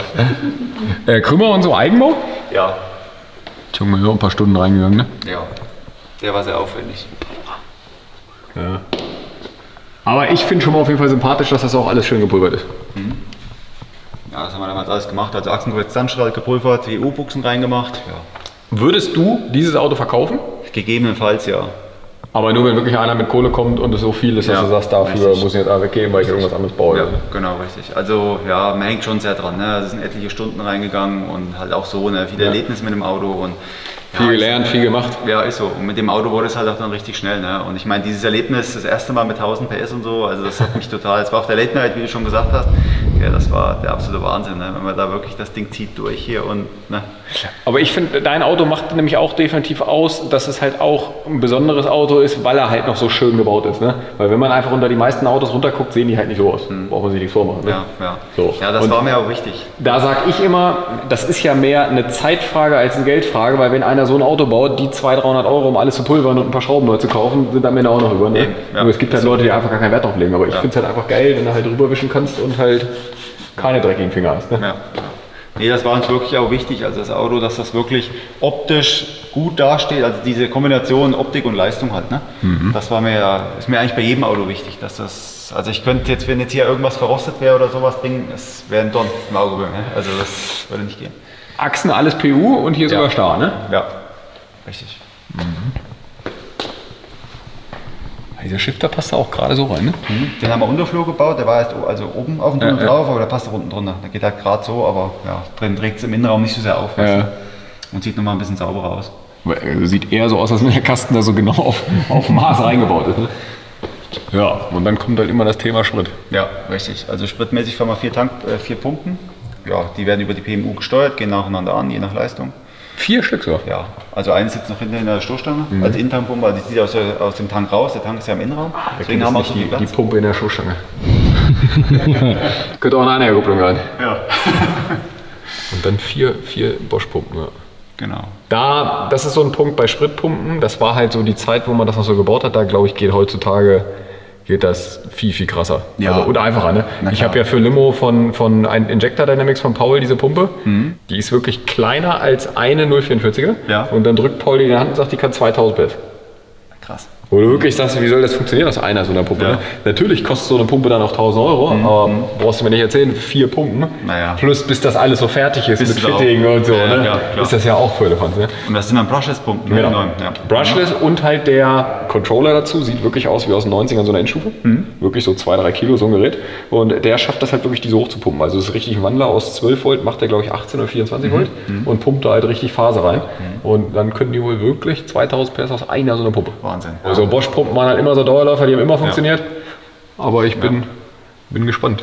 Äh, Krümmer und so Eigenbau? Ja. Junge, wir sind ein paar Stunden reingegangen, ne? Ja. Der war sehr aufwendig. Ja. Aber ich finde schon mal auf jeden Fall sympathisch, dass das auch alles schön gepulvert ist. Mhm. Ja, das haben wir damals alles gemacht. Also Achsenkreuz, Sandstrahl gepulvert, E U-Buchsen reingemacht. Ja. Würdest du dieses Auto verkaufen? Gegebenenfalls, ja. Aber nur wenn wirklich einer mit Kohle kommt und es so viel ist, dass ja, du sagst, dafür richtig. Muss ich jetzt auch weggehen, weil ich irgendwas anderes baue. Ja, genau, richtig. Also ja, man hängt schon sehr dran. Ne? Es sind etliche Stunden reingegangen und halt auch so, ne? Viel ja. Erlebnis mit dem Auto. Und, ja, viel gelernt, ist, viel gemacht. Ja, ist so. Und mit dem Auto wurde es halt auch dann richtig schnell. Ne? Und ich meine, dieses Erlebnis, das erste Mal mit tausend P S und so, also das hat mich total, es war auf der Late Night, wie du schon gesagt hast, ja, das war der absolute Wahnsinn, ne? Wenn man da wirklich das Ding zieht durch hier und, ne? Aber ich finde, dein Auto macht nämlich auch definitiv aus, dass es halt auch ein besonderes Auto ist, weil er halt noch so schön gebaut ist. Ne? Weil wenn man einfach unter die meisten Autos runterguckt, sehen die halt nicht so aus. Hm. Braucht man sich nichts vormachen. Ne? Ja, ja. So. Ja, das und war mir auch wichtig. Da sage ich immer, das ist ja mehr eine Zeitfrage als eine Geldfrage, weil wenn einer so ein Auto baut, die zweihundert, dreihundert Euro, um alles zu pulvern und ein paar Schrauben neu zu kaufen, sind am Ende auch noch über. Ne? Ja, Nur es gibt halt Leute, die einfach gar keinen Wert drauf legen. Aber ich ja. finde es halt einfach geil, wenn du halt rüberwischen kannst und halt keine dreckigen Finger hast. Ne? Ja. Nee, das war uns wirklich auch wichtig, also das Auto, dass das wirklich optisch gut dasteht, also diese Kombination Optik und Leistung halt, ne? Mhm. Das war mir, ist mir eigentlich bei jedem Auto wichtig, dass das, also ich könnte jetzt, wenn jetzt hier irgendwas verrostet wäre oder sowas bringen, es wäre ein Don im Auge, ne? Also das würde nicht gehen. Achsen, alles P U und hier ja. sogar Star, ne? Ja, richtig. Mhm. Dieser Shifter passt da auch gerade so rein, ne? Mhm. Den haben wir unter Flur gebaut, der war erst also oben auf dem Tunnel ja, drauf, ja. aber der passt da unten drunter. Der geht halt gerade so, aber ja, drin trägt es im Innenraum nicht so sehr auf. Ja. Und sieht nochmal ein bisschen sauberer aus. Sieht eher so aus, als wenn der Kasten da so genau auf, auf Maß reingebaut ist. Ne? Ja, und dann kommt halt immer das Thema Sprit. Ja, richtig. Also spritmäßig fahren wir vier, Tank, äh, vier Pumpen. Ja, die werden über die P M U gesteuert, gehen nacheinander an, je nach Leistung. Vier Stück so? Ja, also eins sitzt noch hinten in der Stoßstange, mhm. als Innentankpumpe, also die zieht aus, aus dem Tank raus, der Tank ist ja im Innenraum, ah, deswegen haben wir auch so die, die Pumpe in der Stoßstange. Könnte auch eine Anhängerkupplung rein. Ja. Und dann vier, vier Bosch-Pumpen, ja. Genau. Da, das ist so ein Punkt bei Spritpumpen, das war halt so die Zeit, wo man das noch so gebaut hat, da glaube ich geht heutzutage... geht das viel, viel krasser. Ja. Also, oder einfacher, ne? Ich habe ja für Limo von, von Injector Dynamics von Paul diese Pumpe. Mhm. Die ist wirklich kleiner als eine null vierundvierziger. Ja. Und dann drückt Paul die in die Hand und sagt, die kann zweitausend P S. Krass. Wo du wirklich sagst, wie soll das funktionieren aus einer so einer Pumpe? Ja. Ne? Natürlich kostet so eine Pumpe dann auch tausend Euro, mhm. aber brauchst du mir nicht erzählen, vier Pumpen, naja. Plus bis das alles so fertig ist bis mit Fitting und so, ja, ne? Ja, ist das ja auch voll davon. Ne? Und das sind dann Brushless-Pumpen. Genau. Ja. Brushless und halt der Controller dazu sieht wirklich aus wie aus den neunzigern so eine Endstufe, mhm. wirklich so zwei, drei Kilo so ein Gerät und der schafft das halt wirklich diese hoch zu pumpen. Also das ist richtig ein Wandler aus zwölf Volt, macht der glaube ich achtzehn oder vierundzwanzig mhm. Volt mhm. und pumpt da halt richtig Phase rein mhm. und dann können die wohl wirklich zweitausend P S aus einer so einer Pumpe. Wahnsinn. Also So Bosch-Pumpen waren halt immer so Dauerläufer, die haben immer funktioniert. Ja. Aber ich bin, ja. bin gespannt.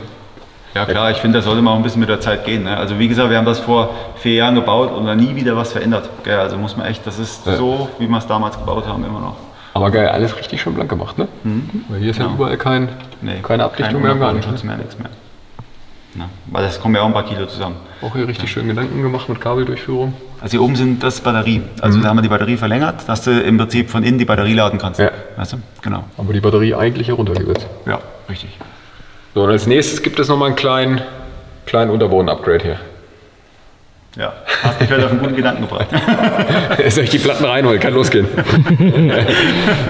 Ja klar, ich finde, das sollte mal ein bisschen mit der Zeit gehen. Ne? Also wie gesagt, wir haben das vor vier Jahren gebaut und dann nie wieder was verändert. Gell? Also muss man echt, das ist ja. so, wie wir es damals gebaut haben, immer noch. Aber geil, alles richtig schön blank gemacht, ne? Mhm. Weil hier ist ja, ja überall kein, nee, keine Abdichtung kein mehr, gar nichts mehr, nichts mehr. Ja, weil das kommen ja auch ein paar Kilo zusammen. Auch hier richtig ja. schön Gedanken gemacht mit Kabeldurchführung. Also hier oben sind das Batterie. Also mhm. da haben wir die Batterie verlängert, dass du im Prinzip von innen die Batterie laden kannst. Ja. Weißt du? Genau. Aber die Batterie eigentlich heruntergesetzt. Ja, richtig. So, und als nächstes gibt es nochmal einen kleinen, kleinen Unterboden-Upgrade hier. Ja, hast mich heute auf einen guten Gedanken gebracht. Soll ich die Platten reinholen? Kann losgehen.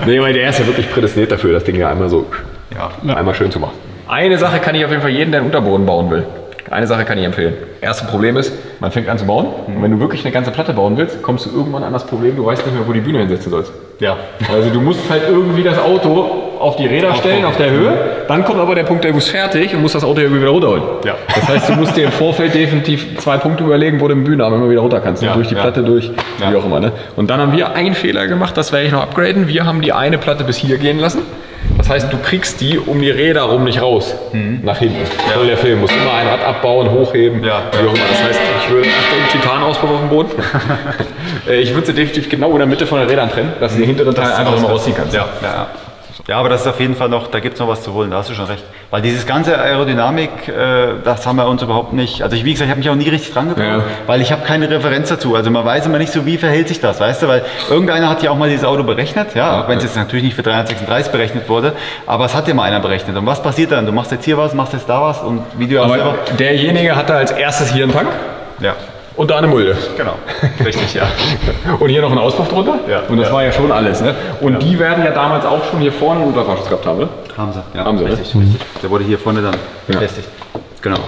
Nee, weil der ist ja wirklich prädestiniert dafür, das Ding ja einmal so ja. einmal schön zu machen. Eine Sache kann ich auf jeden Fall jedem, der einen Unterboden bauen will. Eine Sache kann ich empfehlen. Das erste Problem ist, man fängt an zu bauen. Und wenn du wirklich eine ganze Platte bauen willst, kommst du irgendwann an das Problem, du weißt nicht mehr, wo die Bühne hinsetzen sollst. Ja. Also du musst halt irgendwie das Auto auf die Räder stellen, auf der Höhe. Dann kommt aber der Punkt, der ist fertig und musst das Auto irgendwie wieder runterholen. Ja. Das heißt, du musst dir im Vorfeld definitiv zwei Punkte überlegen, wo du im Bühnenarm immer wieder runter kannst. Ja, durch die ja. Platte, durch, ja. wie auch immer. Ne? Und dann haben wir einen Fehler gemacht, das werde ich noch upgraden. Wir haben die eine Platte bis hier gehen lassen. Das heißt, du kriegst die um die Räder rum nicht raus, mhm. nach hinten. Ja. Der Film muss immer ein Rad abbauen, hochheben, ja. wie auch immer. Das heißt, ich würde einen Titanausbau auf dem Boden. Ich würde sie definitiv genau in der Mitte von den Rädern trennen, dass du den hinteren Teil das einfach immer rausziehen kannst. Ja. Ja. Ja, aber das ist auf jeden Fall noch, da gibt es noch was zu holen, da hast du schon recht. Weil dieses ganze Aerodynamik, das haben wir uns überhaupt nicht, also ich, wie gesagt, ich habe mich auch nie richtig dran getraut, ja. weil ich habe keine Referenz dazu. Also man weiß immer nicht so, wie verhält sich das, weißt du, weil irgendeiner hat ja auch mal dieses Auto berechnet, ja, auch wenn es jetzt natürlich nicht für dreihundertsechsunddreißig berechnet wurde, aber es hat ja mal einer berechnet. Und was passiert dann? Du machst jetzt hier was, machst jetzt da was und wie du auch selber... Derjenige hatte als erstes hier einen Tank. Ja. Und da eine Mulde. Genau. Richtig, ja. Und hier noch ein Auspuff drunter. Ja. Und das ja. war ja schon alles. Ne? Und ja. die werden ja damals auch schon hier vorne einen Unterfahrschutz gehabt haben, oder? Haben sie. Ja, haben sie, richtig, ne? richtig. Der wurde hier vorne dann befestigt. Ja. Genau.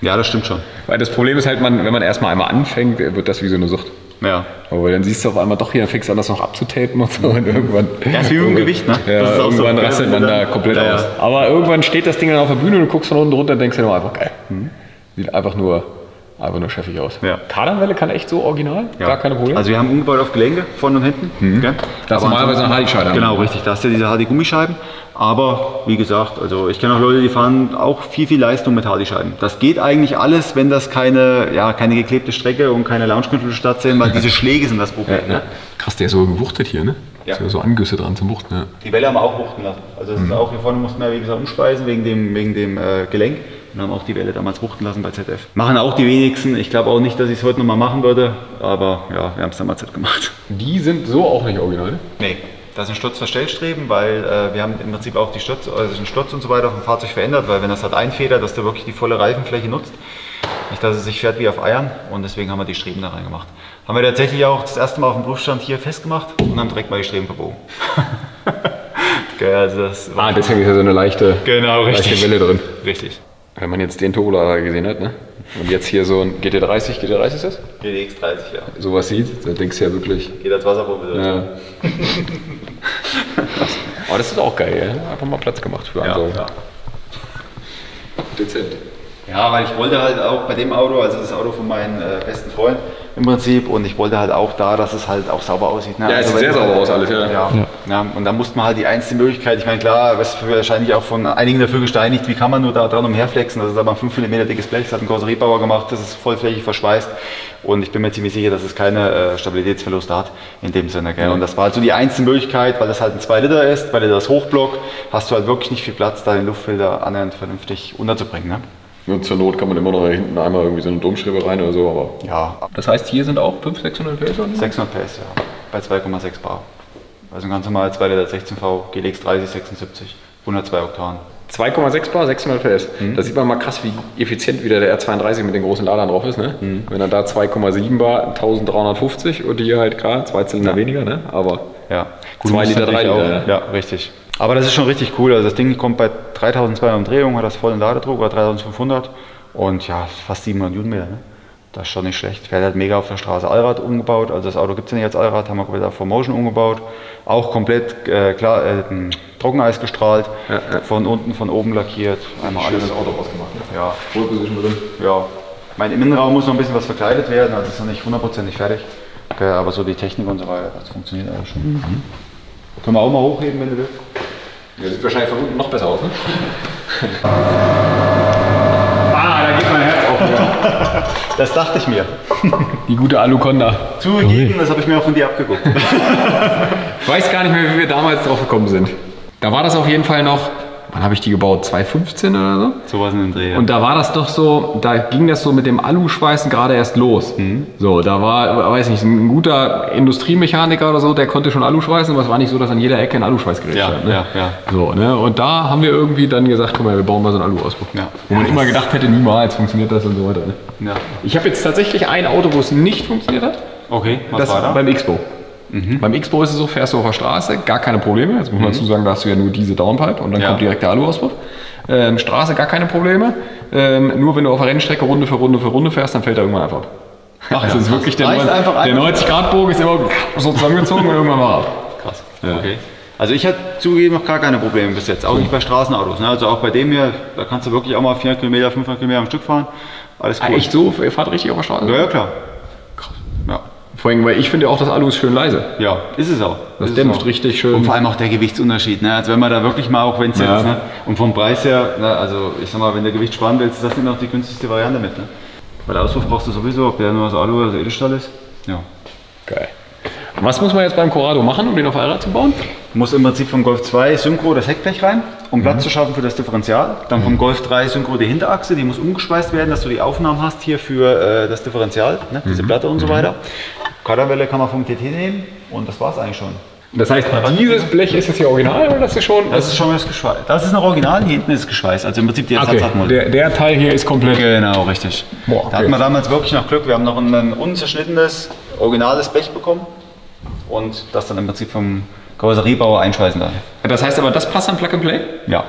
Ja, das stimmt schon. Weil das Problem ist halt, man, wenn man erstmal einmal anfängt, wird das wie so eine Sucht. Ja. Aber dann siehst du auf einmal doch hier, dann fängst du an, das noch abzutapen und so. Und irgendwann. Das ist wie im Gewicht, ne? Ja, das ist auch irgendwann so, rasselt man da komplett ja, ja. aus. Aber irgendwann steht das Ding dann auf der Bühne und du guckst von unten runter und denkst dir nochmal einfach geil. Mhm. Sieht einfach nur. Aber nur chefig aus. Ja. Kardanwelle kann echt so original, ja. gar keine Probleme. Also wir haben umgebaut auf Gelenke, vorne und hinten. Mhm. Ja. Da ist normalerweise eine Hardy-Scheibe. Genau, richtig. Da hast du diese Hardy-Gummischeiben. Aber wie gesagt, also ich kenne auch Leute, die fahren auch viel, viel Leistung mit Hardy-Scheiben. Das geht eigentlich alles, wenn das keine, ja, keine geklebte Strecke und keine Lounge-Knüttel statt sind, weil diese Schläge sind das Problem. Ja, ja. Krass, der ist so gewuchtet hier, ne? Ja. Ist ja so Angüsse dran zum Wuchten. Ja. Die Welle haben wir auch wuchten lassen. Also das mhm. ist auch, hier vorne mussten wir, wie gesagt, umspeisen wegen dem, wegen dem äh, Gelenk. Und haben auch die Welle damals wuchten lassen bei Z F. Machen auch die wenigsten. Ich glaube auch nicht, dass ich es heute nochmal machen würde. Aber ja, wir haben es damals halt gemacht. Die sind so auch nicht original? Nee, das sind Sturzverstellstreben, weil äh, wir haben im Prinzip auch die Sturz, also den Sturz und so weiter auf dem Fahrzeug verändert. Weil wenn das halt einfedert, dass du wirklich die volle Reifenfläche nutzt. Nicht, dass es sich fährt wie auf Eiern. Und deswegen haben wir die Streben da reingemacht. Haben wir tatsächlich auch das erste Mal auf dem Prüfstand hier festgemacht und haben direkt mal die Streben verbogen. Okay, also das ah, deswegen ist ja so eine leichte, genau, leichte Welle drin. Richtig. Wenn man jetzt den Turbolader gesehen hat, ne? Und jetzt hier so ein G T dreißig, G T dreißig ist das? G D X dreißig, ja. Sowas sieht, dann denkst du ja wirklich... Geht als Wasserpumpe. Ja. Aber das ist auch geil, ja? Einfach mal Platz gemacht für Ansaugen. Ja, ja. Dezent. Ja, weil ich wollte halt auch bei dem Auto, also das Auto von meinem äh, besten Freund im Prinzip, und ich wollte halt auch da, dass es halt auch sauber aussieht. Ne? Ja, es also sieht sehr sauber halt, aus alles, ja. Ja, ja. ja. Und da musste man halt die einzige Möglichkeit, ich meine klar, was wahrscheinlich auch von einigen dafür gesteinigt, wie kann man nur da dran umherflexen, das ist aber ein fünf Millimeter dickes Blech, das hat ein Karosseriebauer gemacht, das ist vollflächig verschweißt und ich bin mir ziemlich sicher, dass es keine äh, Stabilitätsverluste hat in dem Sinne. Gell? Mhm. Und das war halt so die einzige Möglichkeit, weil das halt ein zwei Liter ist, weil das Hochblock, hast du halt wirklich nicht viel Platz, da den Luftfilter annähernd vernünftig unterzubringen. Ne? Und zur Not kann man immer noch hinten einmal irgendwie so eine Domschrebe rein oder so, aber... Ja. Das heißt, hier sind auch fünfhundert, sechshundert P S? Oder? sechshundert P S, ja. Bei zwei Komma sechs Bar. Also ein ganz normaler zwei Liter sechzehn V, G D X dreißig sechsundsiebzig, hundertzwei Oktan. zwei Komma sechs Bar, sechshundert P S. Mhm. Da sieht man mal krass, wie effizient wieder der R zweiunddreißig mit den großen Ladern drauf ist. Ne? Mhm. Wenn er da zwei Komma sieben Bar, eintausenddreihundertfünfzig und hier halt gerade zwei Zylinder ja. weniger, ne? Aber ja. zwei Liter, drei Liter. Auch, ja. ja, richtig. Aber das ist schon richtig cool. Also das Ding kommt bei dreitausendzweihundert Umdrehungen, hat das vollen Ladedruck, oder dreitausendfünfhundert und ja, fast siebenhundert Newtonmeter. Ne? Das ist schon nicht schlecht. Fährt halt mega auf der Straße. Allrad umgebaut, also das Auto gibt es ja nicht als Allrad, haben wir komplett auf four Motion umgebaut. Auch komplett äh, klar, äh, Trockeneis gestrahlt, ja, ja. von unten, von oben lackiert. Einmal alles. Schönes Auto ausgemacht. Ne? Ja. Pole Position drin. Ja. Mein Innenraum muss noch ein bisschen was verkleidet werden, also ist noch nicht hundertprozentig fertig. Okay, aber so die Technik und so weiter, das funktioniert alles schon. Mhm. Können wir auch mal hochheben, wenn du willst. Ja, sieht wahrscheinlich von unten noch besser aus, ne? Ah, da geht mein Herz auf wieder. Das dachte ich mir. Die gute Aluconda. Zugegeben, das habe ich mir auch von dir abgeguckt. Ich weiß gar nicht mehr, wie wir damals drauf gekommen sind. Da war das auf jeden Fall noch wann habe ich die gebaut? zweitausendfünfzehn oder so? Sowas in dem Dreh. Ja. Und da war das doch so, da ging das so mit dem Alu-Schweißen gerade erst los. Mhm. So, da war, weiß nicht, ein guter Industriemechaniker oder so, der konnte schon Alu schweißen, aber es war nicht so, dass an jeder Ecke ein Alu-Schweißgerät ja, stand. Ne? Ja, ja. So, ne? Und da haben wir irgendwie dann gesagt, guck mal, wir bauen mal so einen Alu-Auspuff. Ja. Wo man ja, immer gedacht hätte, niemals funktioniert das und so weiter. Ne? Ja. Ich habe jetzt tatsächlich ein Auto, wo es nicht funktioniert hat. Okay, was das war da? Beim X-Bow. Mhm. Beim X-Bow ist es so, fährst du auf der Straße, gar keine Probleme. Jetzt muss man mhm. dazu sagen, da hast du ja nur diese Downpipe und dann ja. kommt direkt der Alu-Auspuff. Ähm, Straße, gar keine Probleme. Ähm, nur wenn du auf der Rennstrecke Runde für Runde für Runde fährst, dann fällt er irgendwann einfach ab. Ach, also ja, ist wirklich der, der neunzig Grad Bogen ist immer so zusammengezogen und irgendwann mal ab. Krass, ja. Okay. Also ich hatte zugegeben noch gar keine Probleme bis jetzt, auch mhm. nicht bei Straßenautos. Ne? Also auch bei dem hier, da kannst du wirklich auch mal vierhundert Kilometer, fünfhundert Kilometer am Stück fahren. Alles cool. Ah, echt so? Ihr fahrt richtig auf der Straße? Ja, ja klar. Vor allem, weil ich finde auch, das Alu ist schön leise. Ja, ist es auch. Das dämpft richtig schön. Und vor allem auch der Gewichtsunterschied. Ne? Also wenn man da wirklich mal, auch wenn es ja. jetzt, ne? und vom Preis her, ne? also ich sag mal, wenn du Gewicht sparen willst, ist das immer noch die günstigste Variante mit. Ne? Weil Auspuff brauchst du sowieso, ob der nur aus Alu oder aus Edelstahl ist. Ja. Geil. Was muss man jetzt beim Corrado machen, um den auf Allrad zu bauen? Muss im Prinzip vom Golf zwei Synchro das Heckblech rein, um Platz mhm. zu schaffen für das Differential. Dann vom Golf drei Synchro die Hinterachse, die muss umgeschweißt werden, dass du die Aufnahmen hast hier für äh, das Differential, ne? diese mhm. Platte und so weiter. Kaderwelle kann man vom T T nehmen und das war es eigentlich schon. Das heißt, dieses Blech ist jetzt hier original oder das ist schon? Das ist schon das geschweißt. Das ist noch original, hier hinten ist geschweißt. Also im Prinzip die Ersatz hat man. Der, der Teil hier ist komplett. Genau, richtig. Boah, okay. Da hatten wir damals wirklich noch Glück. Wir haben noch ein, ein unzerschnittenes, originales Blech bekommen und das dann im Prinzip vom Karosseriebauer einschweißen lassen. Das heißt aber, das passt dann Plug and Play? Ja.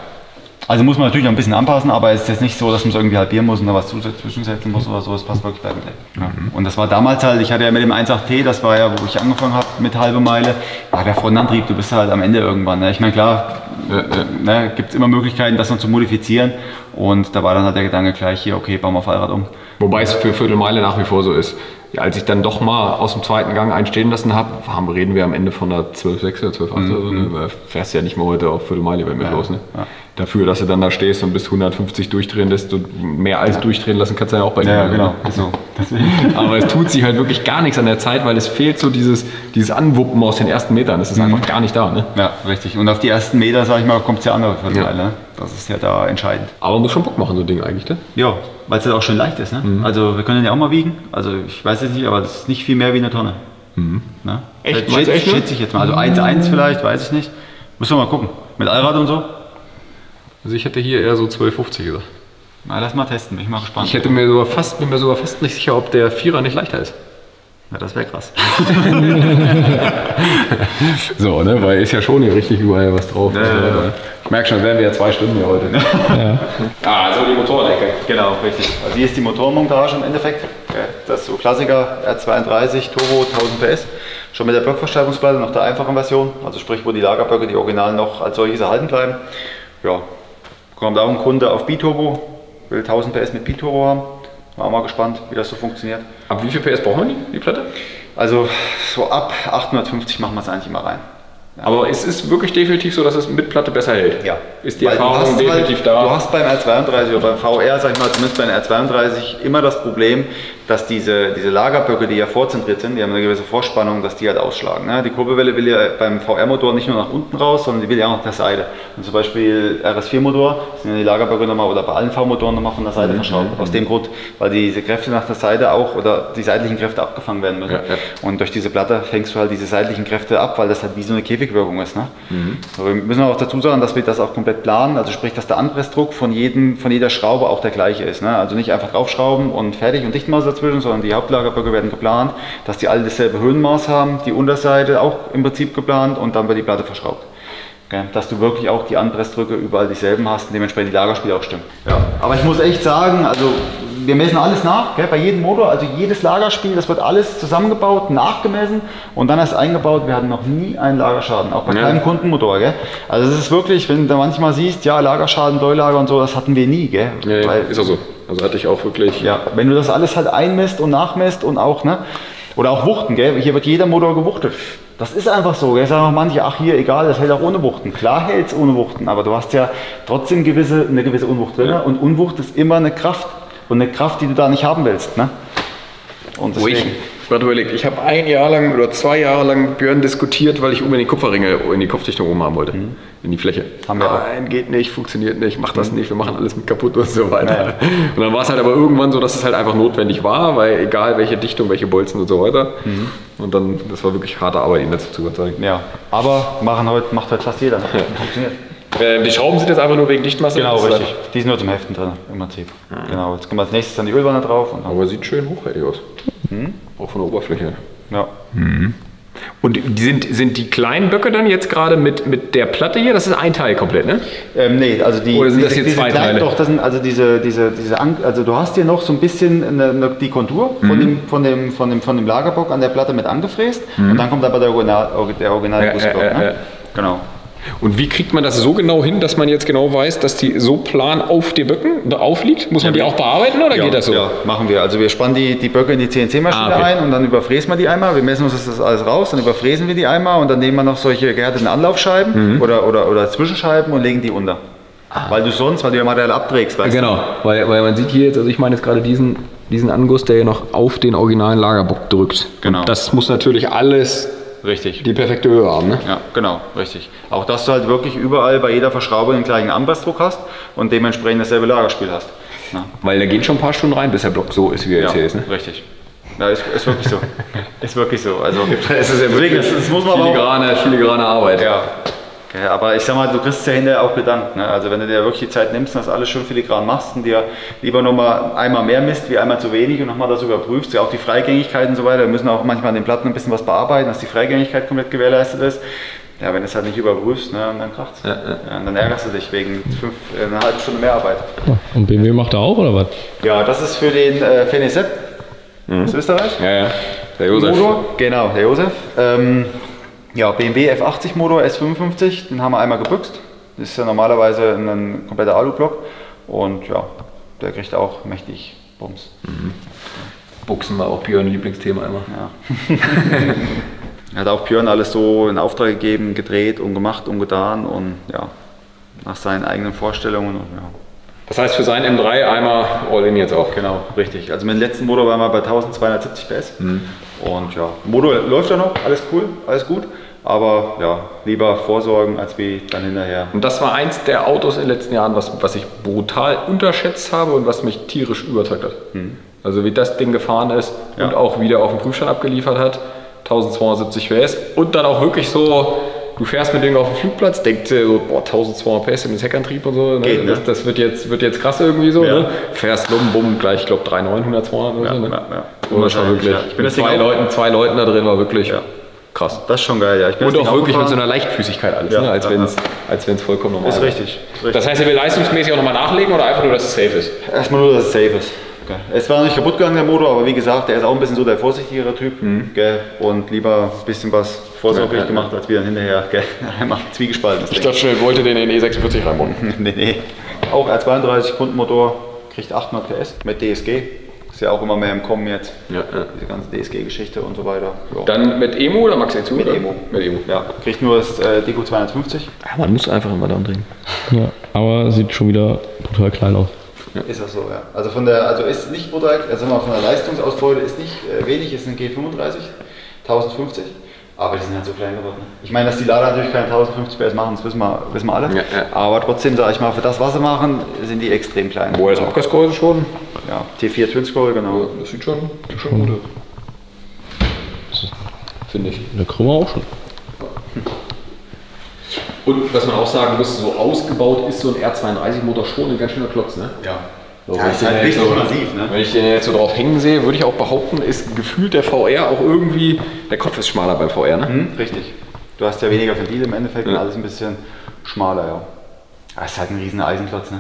Also muss man natürlich noch ein bisschen anpassen, aber es ist jetzt nicht so, dass man es irgendwie halbieren muss und da was zwischensetzen muss oder so, das passt wirklich bei mir. Mhm. Und das war damals halt, ich hatte ja mit dem eins acht T, das war ja, wo ich angefangen habe mit halbe Meile, war der Frontantrieb, du bist halt am Ende irgendwann. Ne? Ich meine klar, äh, äh, ne, gibt es immer Möglichkeiten, das noch zu modifizieren und da war dann halt der Gedanke gleich hier, okay, bauen wir Fahrrad um. Wobei es für Viertelmeile nach wie vor so ist. Ja, als ich dann doch mal aus dem zweiten Gang einstehen lassen habe, reden wir am Ende von einer zwölf sechs oder zwölf acht. Mhm. Ne? Fährst ja nicht mal heute auf Viertelmeile bei mir ja, los. Ne? Ja. Dafür, dass du dann da stehst und bis hundertfünfzig durchdrehen lässt und mehr als ja. durchdrehen lassen kannst du ja auch bei dir. Ja, genau. So. Aber es tut sich halt wirklich gar nichts an der Zeit, weil es fehlt so dieses, dieses Anwuppen aus den ersten Metern. Das ist mhm. einfach gar nicht da. Ne? Ja, richtig. Und auf die ersten Meter, sag ich mal, kommt es ja andere Viertelmeile. Ja. Ne? Das ist ja da entscheidend. Aber man muss schon Bock machen, so ein Ding eigentlich, ne? Ja, weil es ja auch schön leicht ist, ne? Mhm. Also wir können ja auch mal wiegen. Also ich weiß jetzt nicht, aber das ist nicht viel mehr wie eine Tonne. Mhm. Ne? Echt? Schätz, echt schätze ich jetzt mal. Also eins Komma eins vielleicht, weiß ich nicht. Müssen wir mal gucken. Mit Allrad und so. Also ich hätte hier eher so zwölf fünfzig gesagt. Na, lass mal testen, bin ich mal gespannt. Ich hätte mir sogar fast, bin mir sogar fast nicht sicher, ob der Vierer nicht leichter ist. Ja, das wäre krass. So, ne, weil ist ja schon hier richtig überall was drauf. Ja, ja, ja. Ich merke schon, das wären wir ja zwei Stunden hier heute. Ne? Ja. Ah, so die Motorenecke. Genau, richtig. Also hier ist die Motormontage im Endeffekt. Das ist so Klassiker R zweiunddreißig Turbo tausend P S. Schon mit der Blockverstärkungsplatte noch der einfachen Version. Also sprich, wo die Lagerböcke, die Originalen noch als solches erhalten bleiben. Ja, kommt auch ein Kunde auf Biturbo, will tausend P S mit Biturbo haben. War mal gespannt, wie das so funktioniert. Ab wie viel P S brauchen wir die, die Platte? Also so ab achthundertfünfzig machen wir es eigentlich immer rein. Ja. Aber es ist wirklich definitiv so, dass es mit Platte besser hält? Ja. Ist die Weil Erfahrung definitiv halt, da? Du hast beim R zweiunddreißig oder beim V R, sag ich mal, zumindest beim R zweiunddreißig immer das Problem, dass diese, diese Lagerböcke, die ja vorzentriert sind, die haben eine gewisse Vorspannung, dass die halt ausschlagen. Ne? Die Kurbelwelle will ja beim V R-Motor nicht nur nach unten raus, sondern die will ja auch nach der Seite. Und zum Beispiel R S vier Motor sind ja die Lagerböcke nochmal, oder bei allen V-Motoren nochmal von der Seite mhm. verschraubt. Aus dem Grund, weil diese Kräfte nach der Seite auch, oder die seitlichen Kräfte abgefangen werden müssen. Ja, ja. Und durch diese Platte fängst du halt diese seitlichen Kräfte ab, weil das halt wie so eine Käfigwirkung ist. Ne? Mhm. Aber wir müssen auch dazu sagen, dass wir das auch komplett planen, also sprich, dass der Anpressdruck von, jedem, von jeder Schraube auch der gleiche ist. Ne? Also nicht einfach draufschrauben und fertig und dicht mal so, sondern die Hauptlagerböcke werden geplant, dass die alle dasselbe Höhenmaß haben, die Unterseite auch im Prinzip geplant und dann wird die Platte verschraubt. Okay. Dass du wirklich auch die Anpressdrücke überall dieselben hast und dementsprechend die Lagerspiele auch stimmen. Ja. Aber ich muss echt sagen, also wir messen alles nach, okay, bei jedem Motor, also jedes Lagerspiel, das wird alles zusammengebaut, nachgemessen und dann erst eingebaut. Wir hatten noch nie einen Lagerschaden, auch bei ja. keinem Kundenmotor. Gell? Also es ist wirklich, wenn du manchmal siehst, ja Lagerschaden, Däulager und so, das hatten wir nie. Gell? Ja, weil, ist auch so. Also hatte ich auch wirklich... Ja, wenn du das alles halt einmisst und nachmisst und auch, ne? Oder auch Wuchten, gell? Hier wird jeder Motor gewuchtet. Das ist einfach so, gell? Sagen auch manche, ach hier, egal, das hält auch ohne Wuchten. Klar hält es ohne Wuchten, aber du hast ja trotzdem gewisse, eine gewisse Unwucht drin. Ja. Und Unwucht ist immer eine Kraft. Und eine Kraft, die du da nicht haben willst, ne? Und deswegen... gerade überlegt, ich habe ein Jahr lang oder zwei Jahre lang Björn diskutiert, weil ich unbedingt Kupferringe in die Kopfdichtung oben haben wollte, mhm. in die Fläche. Haben wir Nein, auch. geht nicht, funktioniert nicht, macht das mhm. nicht, wir machen alles mit kaputt und so weiter. Naja. Und dann war es halt aber irgendwann so, dass es halt einfach notwendig war, weil egal welche Dichtung, welche Bolzen und so weiter. Mhm. Und dann, das war wirklich harte Arbeit, ihn dazu zu überzeugen. Ja, aber machen heute, macht heute fast jeder, ja. funktioniert. Die Schrauben sind jetzt einfach nur wegen Dichtmasse. Genau, richtig. Die sind nur zum Heften drin im Prinzip. Mhm. Genau, jetzt kommt als nächstes dann die Ölwanne drauf. Und aber sieht schön hochwertig aus. Mhm. Auch von der Oberfläche. Ja. Mhm. Und die sind, sind die kleinen Böcke dann jetzt gerade mit, mit der Platte hier? Das ist ein Teil komplett, ne? Ähm, nee, also die. Oder sind diese, das jetzt zwei kleinen, Teile? Doch, das sind also diese, diese, diese also du hast hier noch so ein bisschen eine, eine, die Kontur mhm. von, dem, von, dem, von, dem, von dem Lagerbock an der Platte mit angefräst. Mhm. Und dann kommt aber der originale der original ja, Busblock. Ja, ja, ne? ja. Genau. Und wie kriegt man das so genau hin, dass man jetzt genau weiß, dass die so plan auf den Böcken aufliegt? Muss man die auch bearbeiten oder ja, geht das so? Ja, machen wir. Also wir spannen die, die Böcke in die C N C-Maschine ah, okay. ein und dann überfräsen wir die einmal. Wir messen uns das alles raus, dann überfräsen wir die einmal und dann nehmen wir noch solche gehärteten Anlaufscheiben mhm. oder, oder, oder Zwischenscheiben und legen die unter. Ah. Weil du sonst, weil du ja Material abträgst, weißt Genau, du. Weil, weil man sieht hier jetzt, also ich meine jetzt gerade diesen, diesen Anguss, der hier noch auf den originalen Lagerbock drückt. Genau. Und das muss natürlich alles... Richtig. Die perfekte Höhe haben, ne? Ja, genau, richtig. Auch, dass du halt wirklich überall bei jeder Verschraubung den gleichen Anpressdruck hast und dementsprechend dasselbe Lagerspiel hast. Na. Weil da gehen schon ein paar Stunden rein, bis der Block so ist, wie er ja, jetzt hier ist, ne? Richtig. Ja, ist, ist wirklich so. ist wirklich so. Also, es ist ja deswegen, wirklich das muss man filigrane, filigrane Arbeit. Ja. Okay, aber ich sag mal, du kriegst es ja hinterher auch bedankt. Ne? Also wenn du dir wirklich die Zeit nimmst und das alles schön filigran machst und dir lieber nochmal einmal mehr misst, wie einmal zu wenig und nochmal das überprüfst, ja auch die Freigängigkeit und so weiter, wir müssen auch manchmal an den Platten ein bisschen was bearbeiten, dass die Freigängigkeit komplett gewährleistet ist. Ja, wenn du es halt nicht überprüfst, ne, und dann kracht es. Ja, ja. Ja, und dann ärgerst du dich wegen fünf, äh, einer halben Stunde mehr Arbeit. Ja, und B M W macht er auch, oder was? Ja, das ist für den äh, Fenicep mhm. aus Österreich. Ja, ja. Der Josef. Motor, genau, der Josef. Ähm, Ja, B M W F achtzig Motor S fünfundfünfzig, den haben wir einmal gebüxt. Das ist ja normalerweise ein kompletter Alublock und ja, der kriegt auch mächtig Bums. Mhm. Buchsen war auch Björn Lieblingsthema immer. Ja. Hat auch Björn alles so in Auftrag gegeben, gedreht und gemacht und getan und ja, nach seinen eigenen Vorstellungen. Und, ja. Das heißt für seinen M drei einmal All-In jetzt auch? Genau, richtig. Also mit dem letzten Motor waren wir bei eintausendzweihundertsiebzig P S. Mhm. Und ja, Motor läuft ja noch, alles cool, alles gut. Aber ja, lieber vorsorgen als wie dann hinterher. Und das war eins der Autos in den letzten Jahren, was, was ich brutal unterschätzt habe und was mich tierisch überzeugt hat. Mhm. Also wie das Ding gefahren ist ja. und auch wieder auf dem Prüfstand abgeliefert hat. eintausendzweihundertsiebzig P S und dann auch wirklich so... Du fährst mit dem auf den Flugplatz, denkst so, boah, eintausendzweihundert P S im Heckantrieb und so, ne? Geht, ne? Das, das wird, jetzt, wird jetzt krass irgendwie so, ja. ne? Fährst lum, bumm, gleich, ich glaube, dreitausendneunhundert, zweihundert oder ja, so, ne? Ja, ja. Und das war wirklich, ja. ich bin mit zwei, Leuten, zwei Leuten da drin war wirklich ja. krass. Das ist schon geil, ja. Ich bin und auch, auch wirklich gefahren. Mit so einer Leichtfüßigkeit alles, ja, ne? als ja, wenn es ja. vollkommen normal ist. Ist richtig. Das heißt, ihr will leistungsmäßig auch nochmal nachlegen oder einfach nur, dass es safe ist? Erstmal nur, dass es safe ist. Okay. Es war nicht kaputt gegangen, der Motor, aber wie gesagt, der ist auch ein bisschen so der vorsichtigere Typ mhm. gell? Und lieber ein bisschen was vorsorglich ja, ja, gemacht, als wir dann hinterher gell? einmal zwiegespalten. Ich dachte schon, er wollte den in den E sechsundvierzig reinbauen. nee, nee. Auch ein zweiunddreißig Kunden Motor, kriegt achthundert P S mit D S G. Ist ja auch immer mehr im Kommen jetzt, ja, ja. diese ganze D S G-Geschichte und so weiter. Ja. Dann mit E M U oder Max E zwei? Mit E M U. Mit E M U. Ja, kriegt nur das äh, Deko zweihundertfünfzig. Ja, man muss einfach immer daran drehen. Ja, aber sieht schon wieder brutal klein aus. Ja. Ist das so, ja. Also von der, also ist nicht brutal, also von der Leistungsausbeute ist nicht äh, wenig, ist ein G fünfunddreißig, eintausendzwanzig, aber die sind halt so klein geworden. Ne? Ich meine, dass die Lader natürlich keine eintausendfünfzig P S machen, das wissen wir, wissen wir alle, ja, ja. aber trotzdem sage ich mal, für das, was sie machen, sind die extrem klein. Boah, ist auch ganz groß schon. Ja, T vier Twin Scroll, genau. Ja, das sieht schon, das schon gut aus. Finde ich. Eine Krümmer auch schon. Hm. Und was man auch sagen muss, so ausgebaut ist so ein R zweiunddreißig Motor schon ein ganz schöner Klotz, ne? Ja. So, ja, ist halt richtig so, massiv, ne? Wenn ich den jetzt so drauf hängen sehe, würde ich auch behaupten, ist gefühlt der V R auch irgendwie, der Kopf ist schmaler beim V R, ne? Mhm, richtig. Du hast ja weniger Ventil im Endeffekt ja. und alles ein bisschen schmaler, ja. Das ist halt ein riesen Eisenklotz, ne?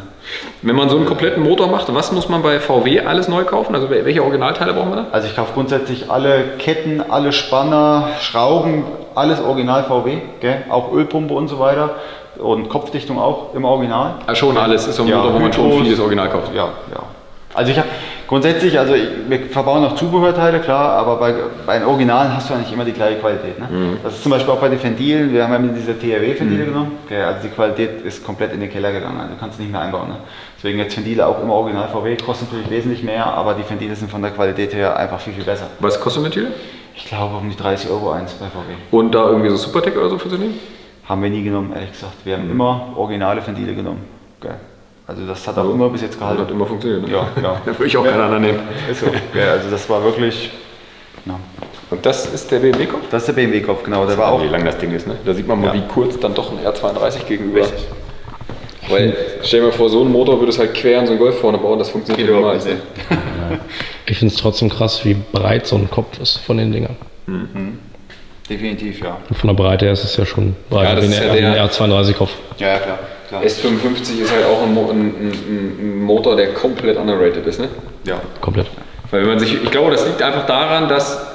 Wenn man so einen kompletten Motor macht, was muss man bei V W alles neu kaufen? Also welche Originalteile brauchen wir da? Also ich kaufe grundsätzlich alle Ketten, alle Spanner, Schrauben, alles Original V W, gell? Auch Ölpumpe und so weiter und Kopfdichtung auch im Original. Also schon alles ist so ein ja, Motor, wo man schon vieles Original kauft. Ja, ja. Also ich habe grundsätzlich, also ich, wir verbauen noch Zubehörteile, klar, aber bei, bei den Originalen hast du ja nicht immer die gleiche Qualität. Ne? Mhm. Das ist zum Beispiel auch bei den Ventilen, wir haben ja mit dieser T R W-Ventile mhm. genommen, okay, also die Qualität ist komplett in den Keller gegangen, also du kannst es nicht mehr einbauen. Ne? Deswegen jetzt Ventile auch immer original V W, kosten natürlich wesentlich mehr, aber die Ventile sind von der Qualität her einfach viel, viel besser. Was kostet Ventile? Ich glaube um die dreißig Euro eins bei V W. Und da irgendwie so SuperTech oder so für zu nehmen? Haben wir nie genommen, ehrlich gesagt. Wir haben mhm. immer originale Ventile genommen. Okay. Also das hat auch also, immer bis jetzt gehalten. Das hat immer funktioniert. Ne? Ja, genau. Da würde ich auch ja, keinen anderen nehmen. Ist so. Okay, also das war wirklich... No. Und das ist der B M W-Kopf? Das ist der B M W-Kopf, genau. Der war auch, wie lang das Ding ist, ne? Da sieht man mal, ja. wie kurz dann doch ein R zweiunddreißig gegenüber. Richtig. Weil, stell dir mal vor, so ein Motor würde es halt quer in so einen Golf vorne bauen, das funktioniert überhaupt nicht. Ich finde es trotzdem krass, wie breit so ein Kopf ist von den Dingern. Mhm. Definitiv, ja. Und von der Breite her ist es ja schon breiter wie ein R zweiunddreißig-Kopf. Ja, klar. Klar. S fünfundfünfzig ist halt auch ein, Mo ein, ein, ein Motor, der komplett underrated ist, ne? Ja, komplett. Weil wenn man sich, ich glaube, das liegt einfach daran, dass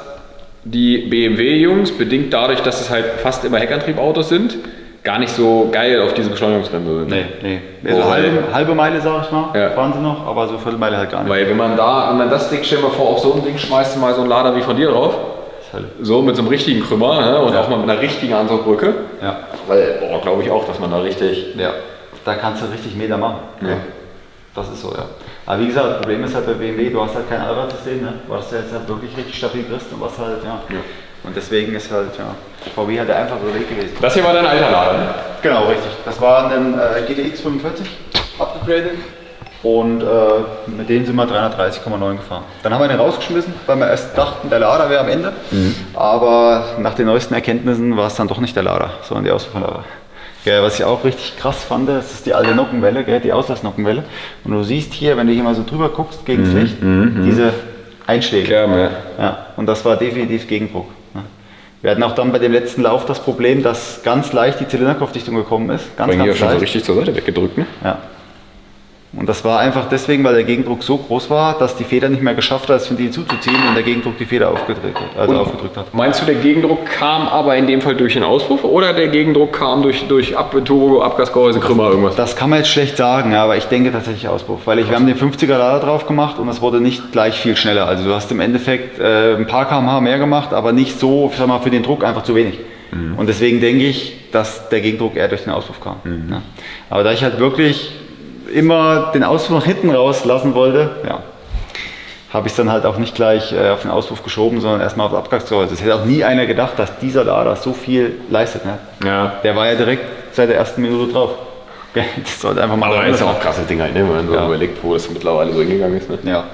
die B M W-Jungs, bedingt dadurch, dass es halt fast immer Heckantriebautos sind, gar nicht so geil auf diese Beschleunigungsbremse sind. Ne? Nee, nee. Also oh, halbe, halbe Meile, sag ich mal, ja. waren sie noch, aber so Viertelmeile halt gar nicht. Weil wenn man da, wenn man das Ding, stell dir mal vor, auf so ein Ding schmeißt du mal so einen Lader wie von dir drauf. So mit so einem richtigen Krümmer, ne? Und ja. auch mal mit einer richtigen Ansaugbrücke. Ja. Weil, boah, glaube ich auch, dass man da richtig... Ja, da kannst du richtig Meter machen. Ja. Ja. Das ist so, ja. Aber wie gesagt, das Problem ist halt bei B M W, du hast halt kein Allradsystem, ne? Du hast jetzt halt wirklich richtig stabil kriegst und was halt, ja. ja. Und deswegen ist halt, ja, V W halt der einfachere Weg gewesen. Das hier war dein alter Lader, ne? Genau, richtig. Das war ein äh, G D X fünfundvierzig, upgraded. Und äh, mit denen sind wir dreihundertdreißig Komma neun gefahren. Dann haben wir den rausgeschmissen, weil wir erst dachten, der Lader wäre am Ende. Mhm. Aber nach den neuesten Erkenntnissen war es dann doch nicht der Lader, sondern die Auslauflader. Ja, was ich auch richtig krass fand, das ist die alte Nockenwelle, gell, die Auslassnockenwelle. Und du siehst hier, wenn du hier mal so drüber guckst, gegen das mhm. Licht, mhm. diese Einschläge. Klar, ja. Ja, und das war definitiv Gegendruck. Wir hatten auch dann bei dem letzten Lauf das Problem, dass ganz leicht die Zylinderkopfdichtung gekommen ist. Ganz, ganz leicht. Schon so richtig zur Seite weggedrückt, ne? Ja. Und das war einfach deswegen, weil der Gegendruck so groß war, dass die Feder nicht mehr geschafft hat, das Ventil zuzuziehen und der Gegendruck die Feder aufgedrückt hat, also aufgedrückt hat. Meinst du, der Gegendruck kam aber in dem Fall durch den Auspuff oder der Gegendruck kam durch, durch Ab Turbo, Abgasgehäuse, Krümmer, irgendwas? Das kann man jetzt schlecht sagen, aber ich denke tatsächlich Auspuff, weil ich, wir haben den fünfziger Lader drauf gemacht und das wurde nicht gleich viel schneller. Also du hast im Endeffekt äh, ein paar kmh mehr gemacht, aber nicht so, ich sag mal, für den Druck einfach zu wenig. Mhm. Und deswegen denke ich, dass der Gegendruck eher durch den Auspuff kam. Mhm. Ja. Aber da ich halt wirklich... immer den Auspuff nach hinten rauslassen wollte, ja, habe ich es dann halt auch nicht gleich äh, auf den Auspuff geschoben, sondern erstmal auf das Abgasgehäuse. Es hätte auch nie einer gedacht, dass dieser Lader so viel leistet. Ne? Ja. Der war ja direkt seit der ersten Minute drauf. Das sollte einfach mal. Aber ist ja auch krasse Ding halt, ne? Wenn man ja. so überlegt, wo das mittlerweile so hingegangen ist. Ne? Ja.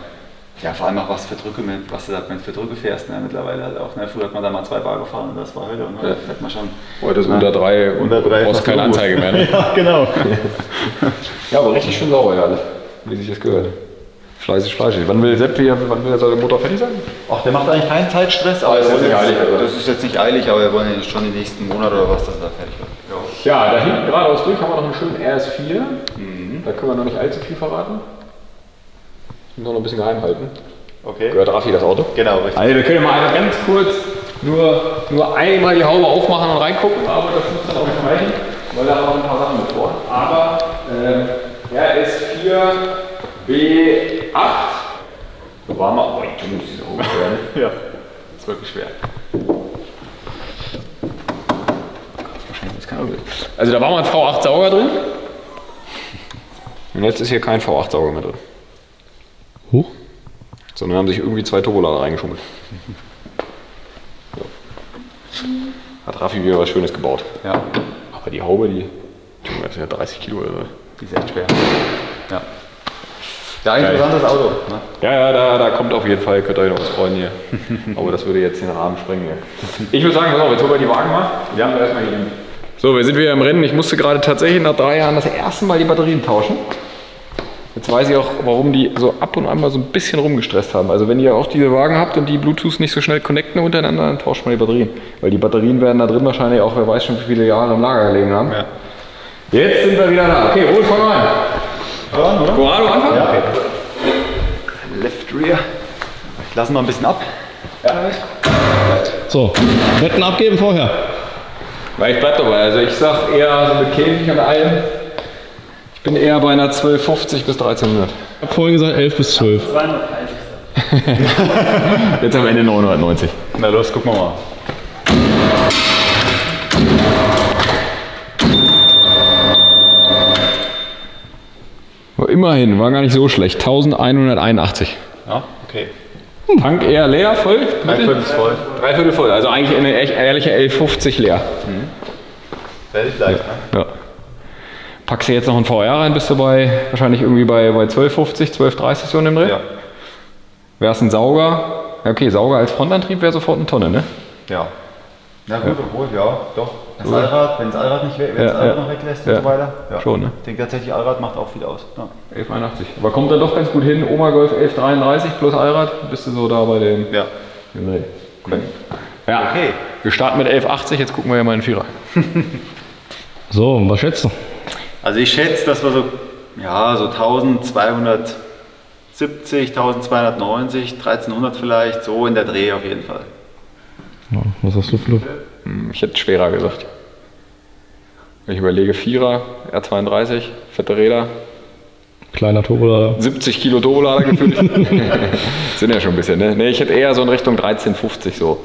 Ja, vor allem auch was für Drücke mit, was du da mit für Drücke fährst, ne? Mittlerweile halt auch. Ne? Früher hat man da mal zwei Bar gefahren und das war Hölle. Ne? Ja. Fährt man schon. Heute ist unter drei und unter drei brauchst keine Anzeige mehr. Ne? Ja, genau. Ja, aber richtig schön sauber, ja, wie sich das gehört. Fleißig, fleißig. Wann will Sepp hier, wann will der Motor fertig sein? Ach, der macht eigentlich keinen Zeitstress, aber das ist, jetzt nicht, eilig, also. Das ist jetzt nicht eilig, aber wir wollen schon den nächsten Monat oder was, dass er da fertig wird. Ja, ja, da hinten geradeaus durch haben wir noch einen schönen R S vier. Mhm. Da können wir noch nicht allzu viel verraten. Noch ein bisschen geheim halten. Okay. Gehört Raffi das Auto? Genau, richtig. Also wir können mal einmal ganz kurz nur, nur einmal die Haube aufmachen und reingucken, aber das muss dann auch nicht reichen, weil da haben wir noch ein paar Sachen mit vor. Aber äh, R S vier B acht. So war mal. Oh, ich muss diese Haube hören. Ja, das ist wirklich schwer. Also da war mal ein V acht Sauger drin. Und jetzt ist hier kein V acht Sauger mehr drin. Huch. Sondern haben sich irgendwie zwei Turbolader reingeschummelt. Ja. Hat Raffi wieder was Schönes gebaut. Ja. Aber die Haube, die, das sind ja dreißig Kilo. Also. Die ist echt schwer. Ja. Ja, ein interessantes Auto. Ne? Ja, ja, da, da kommt auf jeden Fall, könnt ihr euch noch was freuen hier. Aber das würde jetzt den Rahmen sprengen. Ja. Ich würde sagen, so, jetzt holen wir die Wagen mal. Ja. Wir erstmal hier. So, wir sind wieder im Rennen. Ich musste gerade tatsächlich nach drei Jahren das erste Mal die Batterien tauschen. Jetzt weiß ich auch, warum die so ab und an mal so ein bisschen rumgestresst haben. Also wenn ihr auch diese Wagen habt und die Bluetooth nicht so schnell connecten untereinander, dann tauscht mal die Batterien. Weil die Batterien werden da drin wahrscheinlich auch, wer weiß schon, wie viele Jahre im Lager gelegen haben. Ja. Jetzt sind wir wieder da. Okay, Rolf, fang mal an. Ja, oder? Corrado, anfangen? Ja. Okay. Left Rear. Ich lasse mal ein bisschen ab. Ja. So, Wetten abgeben vorher. Weil ich bleib dabei. Also ich sag eher so mit Käfig und allem. Ich bin eher bei einer zwölfhundertfünfzig bis dreizehnhundert. Ich habe vorhin gesagt elf bis zwölf. Jetzt am Ende neunhundertneunzig. Na los, gucken wir mal. Immerhin, war gar nicht so schlecht. elfhunderteinundachtzig. Ja, okay. Tank eher leer, voll? Drei Viertel voll. Drei Viertel voll, also eigentlich eine ehrliche elf fünfzig leer. Mhm. Relativ leicht, ja, ne? Ja. Packst du jetzt noch ein V R rein, bist du bei wahrscheinlich irgendwie bei, bei zwölfhundertfünfzig, zwölfhundertdreißig so in dem Dreh? Ja. Wär's ein Sauger? Okay, Sauger als Frontantrieb wäre sofort eine Tonne, ne? Ja. Na gut, ja, obwohl, ja, doch. Das so. Allrad, wenn das Allrad nicht weg, wenn ja, das Allrad ja. noch weglässt und ja. so weiter. Ja. Schon, ne? Ich denke tatsächlich, Allrad macht auch viel aus. Ja. elf einundachtzig. Aber kommt dann doch ganz gut hin, Oma Golf elf dreiunddreißig plus Allrad, bist du so da bei dem. Ja. Nee. Okay. Ja. Okay. Wir starten mit elf achtzig, jetzt gucken wir ja mal den Vierer. So, was schätzt du? Also ich schätze, dass wir so, ja, so zwölfhundertsiebzig, zwölfhundertneunzig, dreizehnhundert vielleicht, so in der Dreh auf jeden Fall. Was hast du, Flip? Ich hätte schwerer gesagt. Ich überlege Vierer, R zweiunddreißig, fette Räder. Kleiner Turbolader. siebzig Kilo Turbolader gefühlt. Sind ja schon ein bisschen, ne? Ne, ich hätte eher so in Richtung dreizehn fünfzig so.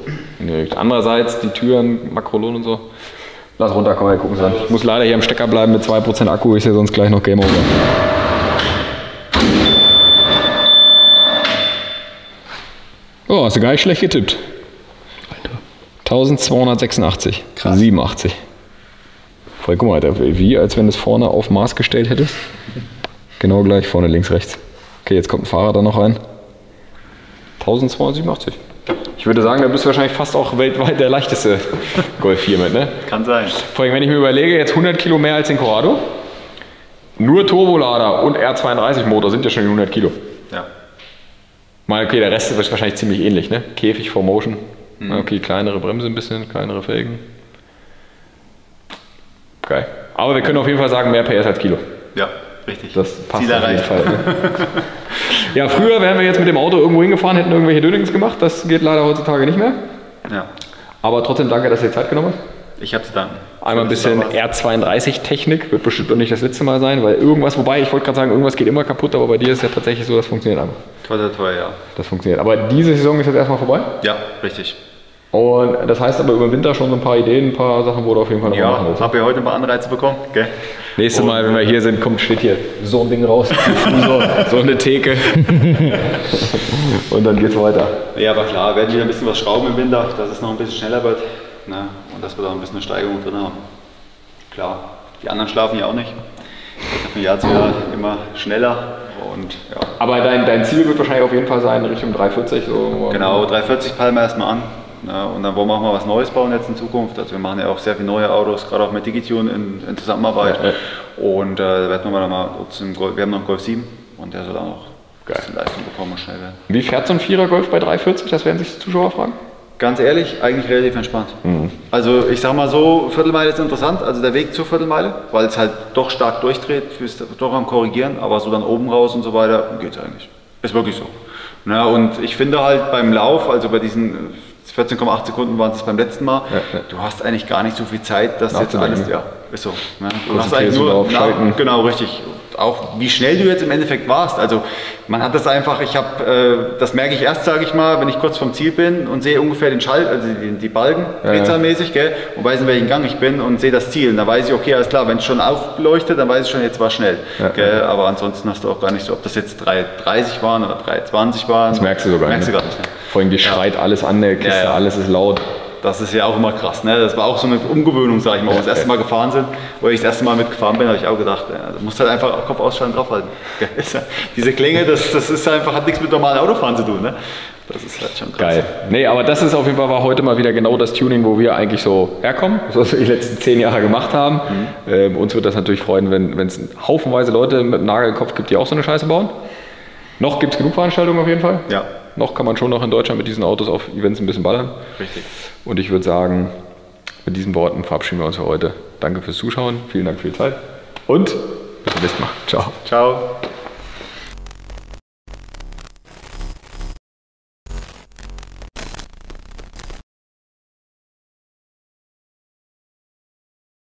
Andererseits die Türen, Makrolon und so. Lass runter, komm, wir gucken es an. Ich muss leider hier am Stecker bleiben mit zwei Prozent Akku, ist ja sonst gleich noch Game Over. Oh, hast du gar nicht schlecht getippt. zwölfhundertsechsundachtzig, krass. siebenundachtzig. Voll, guck mal, Alter, wie als wenn du es vorne auf Maß gestellt hättest. Genau gleich, vorne links, rechts. Okay, jetzt kommt ein Fahrer da noch rein. zwölfhundertsiebenundachtzig. Ich würde sagen, da bist du wahrscheinlich fast auch weltweit der leichteste Golf vier mit, ne? Kann sein. Vor allem, wenn ich mir überlege, jetzt hundert Kilo mehr als den Corrado. Nur Turbolader und R zweiunddreißig Motor sind ja schon hundert Kilo. Ja. Mal, okay, der Rest ist wahrscheinlich ziemlich ähnlich, ne? Käfig, Formotion. Okay, kleinere Bremse ein bisschen, kleinere Felgen. Geil. Aber wir können auf jeden Fall sagen, mehr P S als Kilo. Ja, richtig. Das passt Ziel erreicht. Auf jeden Fall, ne? Ja, früher wären wir jetzt mit dem Auto irgendwo hingefahren, hätten irgendwelche Dönings gemacht. Das geht leider heutzutage nicht mehr. Ja. Aber trotzdem danke, dass ihr Zeit genommen habt. Ich hab's dann. Einmal ein bisschen R zweiunddreißig-Technik, wird bestimmt nicht das letzte Mal sein, weil irgendwas, wobei ich wollte gerade sagen, irgendwas geht immer kaputt, aber bei dir ist ja tatsächlich so, das funktioniert einfach. Toll, toll, toll, ja. Das funktioniert. Aber diese Saison ist jetzt erstmal vorbei? Ja, richtig. Und das heißt aber über den Winter schon so ein paar Ideen, ein paar Sachen, wo du auf jeden Fall noch ja, machen willst. Ja, hab ja heute ein paar Anreize bekommen, gell? Okay. Nächstes Mal, wenn wir hier sind, kommt, steht hier so ein Ding raus, so, so eine Theke. Und dann geht's weiter. Ja, aber klar, werden wieder ein bisschen was schrauben im Winter, dass es noch ein bisschen schneller wird. Ne? Und dass wir da ein bisschen eine Steigerung drin haben. Klar, die anderen schlafen ja auch nicht. Das von Jahr zu Jahr immer schneller. Und, ja. Aber dein, dein Ziel wird wahrscheinlich auf jeden Fall sein, Richtung dreihundertvierzig? So. Genau, dreihundertvierzig peilen wir erstmal an. Ne? Und dann wollen wir auch mal was Neues bauen jetzt in Zukunft. Also wir machen ja auch sehr viele neue Autos, gerade auch mit Digitune in, in Zusammenarbeit. Ja, ja. Und äh, werden wir, dann mal, wir haben noch einen Golf sieben und der soll dann auch ein bisschen Leistung bekommen und schnell werden. Wie fährt so ein Vierer Golf bei dreihundertvierzig? Das werden sich die Zuschauer fragen. Ganz ehrlich, eigentlich relativ entspannt. Mhm. Also ich sag mal so, Viertelmeile ist interessant, also der Weg zur Viertelmeile, weil es halt doch stark durchdreht, ist doch am Korrigieren, aber so dann oben raus und so weiter, geht's eigentlich. Ist wirklich so. Na, und ich finde halt beim Lauf, also bei diesen vierzehn Komma acht Sekunden waren es beim letzten Mal, ja, ja. Du hast eigentlich gar nicht so viel Zeit, dass jetzt alles, ja, ist so. Ne? Du hast eigentlich nur, na, genau, richtig. Auch wie schnell du jetzt im Endeffekt warst. Also man hat das einfach, ich habe, äh, das merke ich erst, sage ich mal, wenn ich kurz vom Ziel bin und sehe ungefähr den Schalt, also die, die Balken, ja, drehzahlmäßig, gell, und weiß in welchen Gang ich bin und sehe das Ziel. Und da weiß ich, okay, alles klar, wenn es schon aufleuchtet, dann weiß ich schon, jetzt war schnell. Ja, gell, ja. Aber ansonsten hast du auch gar nicht so, ob das jetzt drei dreißig waren oder drei zwanzig waren. Das merkst du sogar merkst nicht. Du gar nicht, ne? Vor allem, die schreit ja. alles an der Kiste, ja, ja. alles ist laut. Das ist ja auch immer krass, ne? Das war auch so eine Umgewöhnung, sag ich mal, wo wir das erste Mal gefahren sind. Wo ich das erste Mal mitgefahren bin, habe ich auch gedacht, du musst halt einfach Kopf ausschalten, draufhalten. Diese Klänge, das, das ist einfach, hat nichts mit normalen Autofahren zu tun, ne? Das ist halt schon krass. Geil. Nee, aber das ist auf jeden Fall, war heute mal wieder genau das Tuning, wo wir eigentlich so herkommen, was wir die letzten zehn Jahre gemacht haben. Mhm. Ähm, uns würde das natürlich freuen, wenn es haufenweise Leute mit dem Nagel im Kopf gibt, die auch so eine Scheiße bauen. Noch gibt es genug Veranstaltungen auf jeden Fall. Ja. Noch kann man schon noch in Deutschland mit diesen Autos auf Events ein bisschen ballern. Richtig. Und ich würde sagen, mit diesen Worten verabschieden wir uns für heute. Danke fürs Zuschauen, vielen Dank für die Zeit und bis zum nächsten Mal. Ciao. Ciao.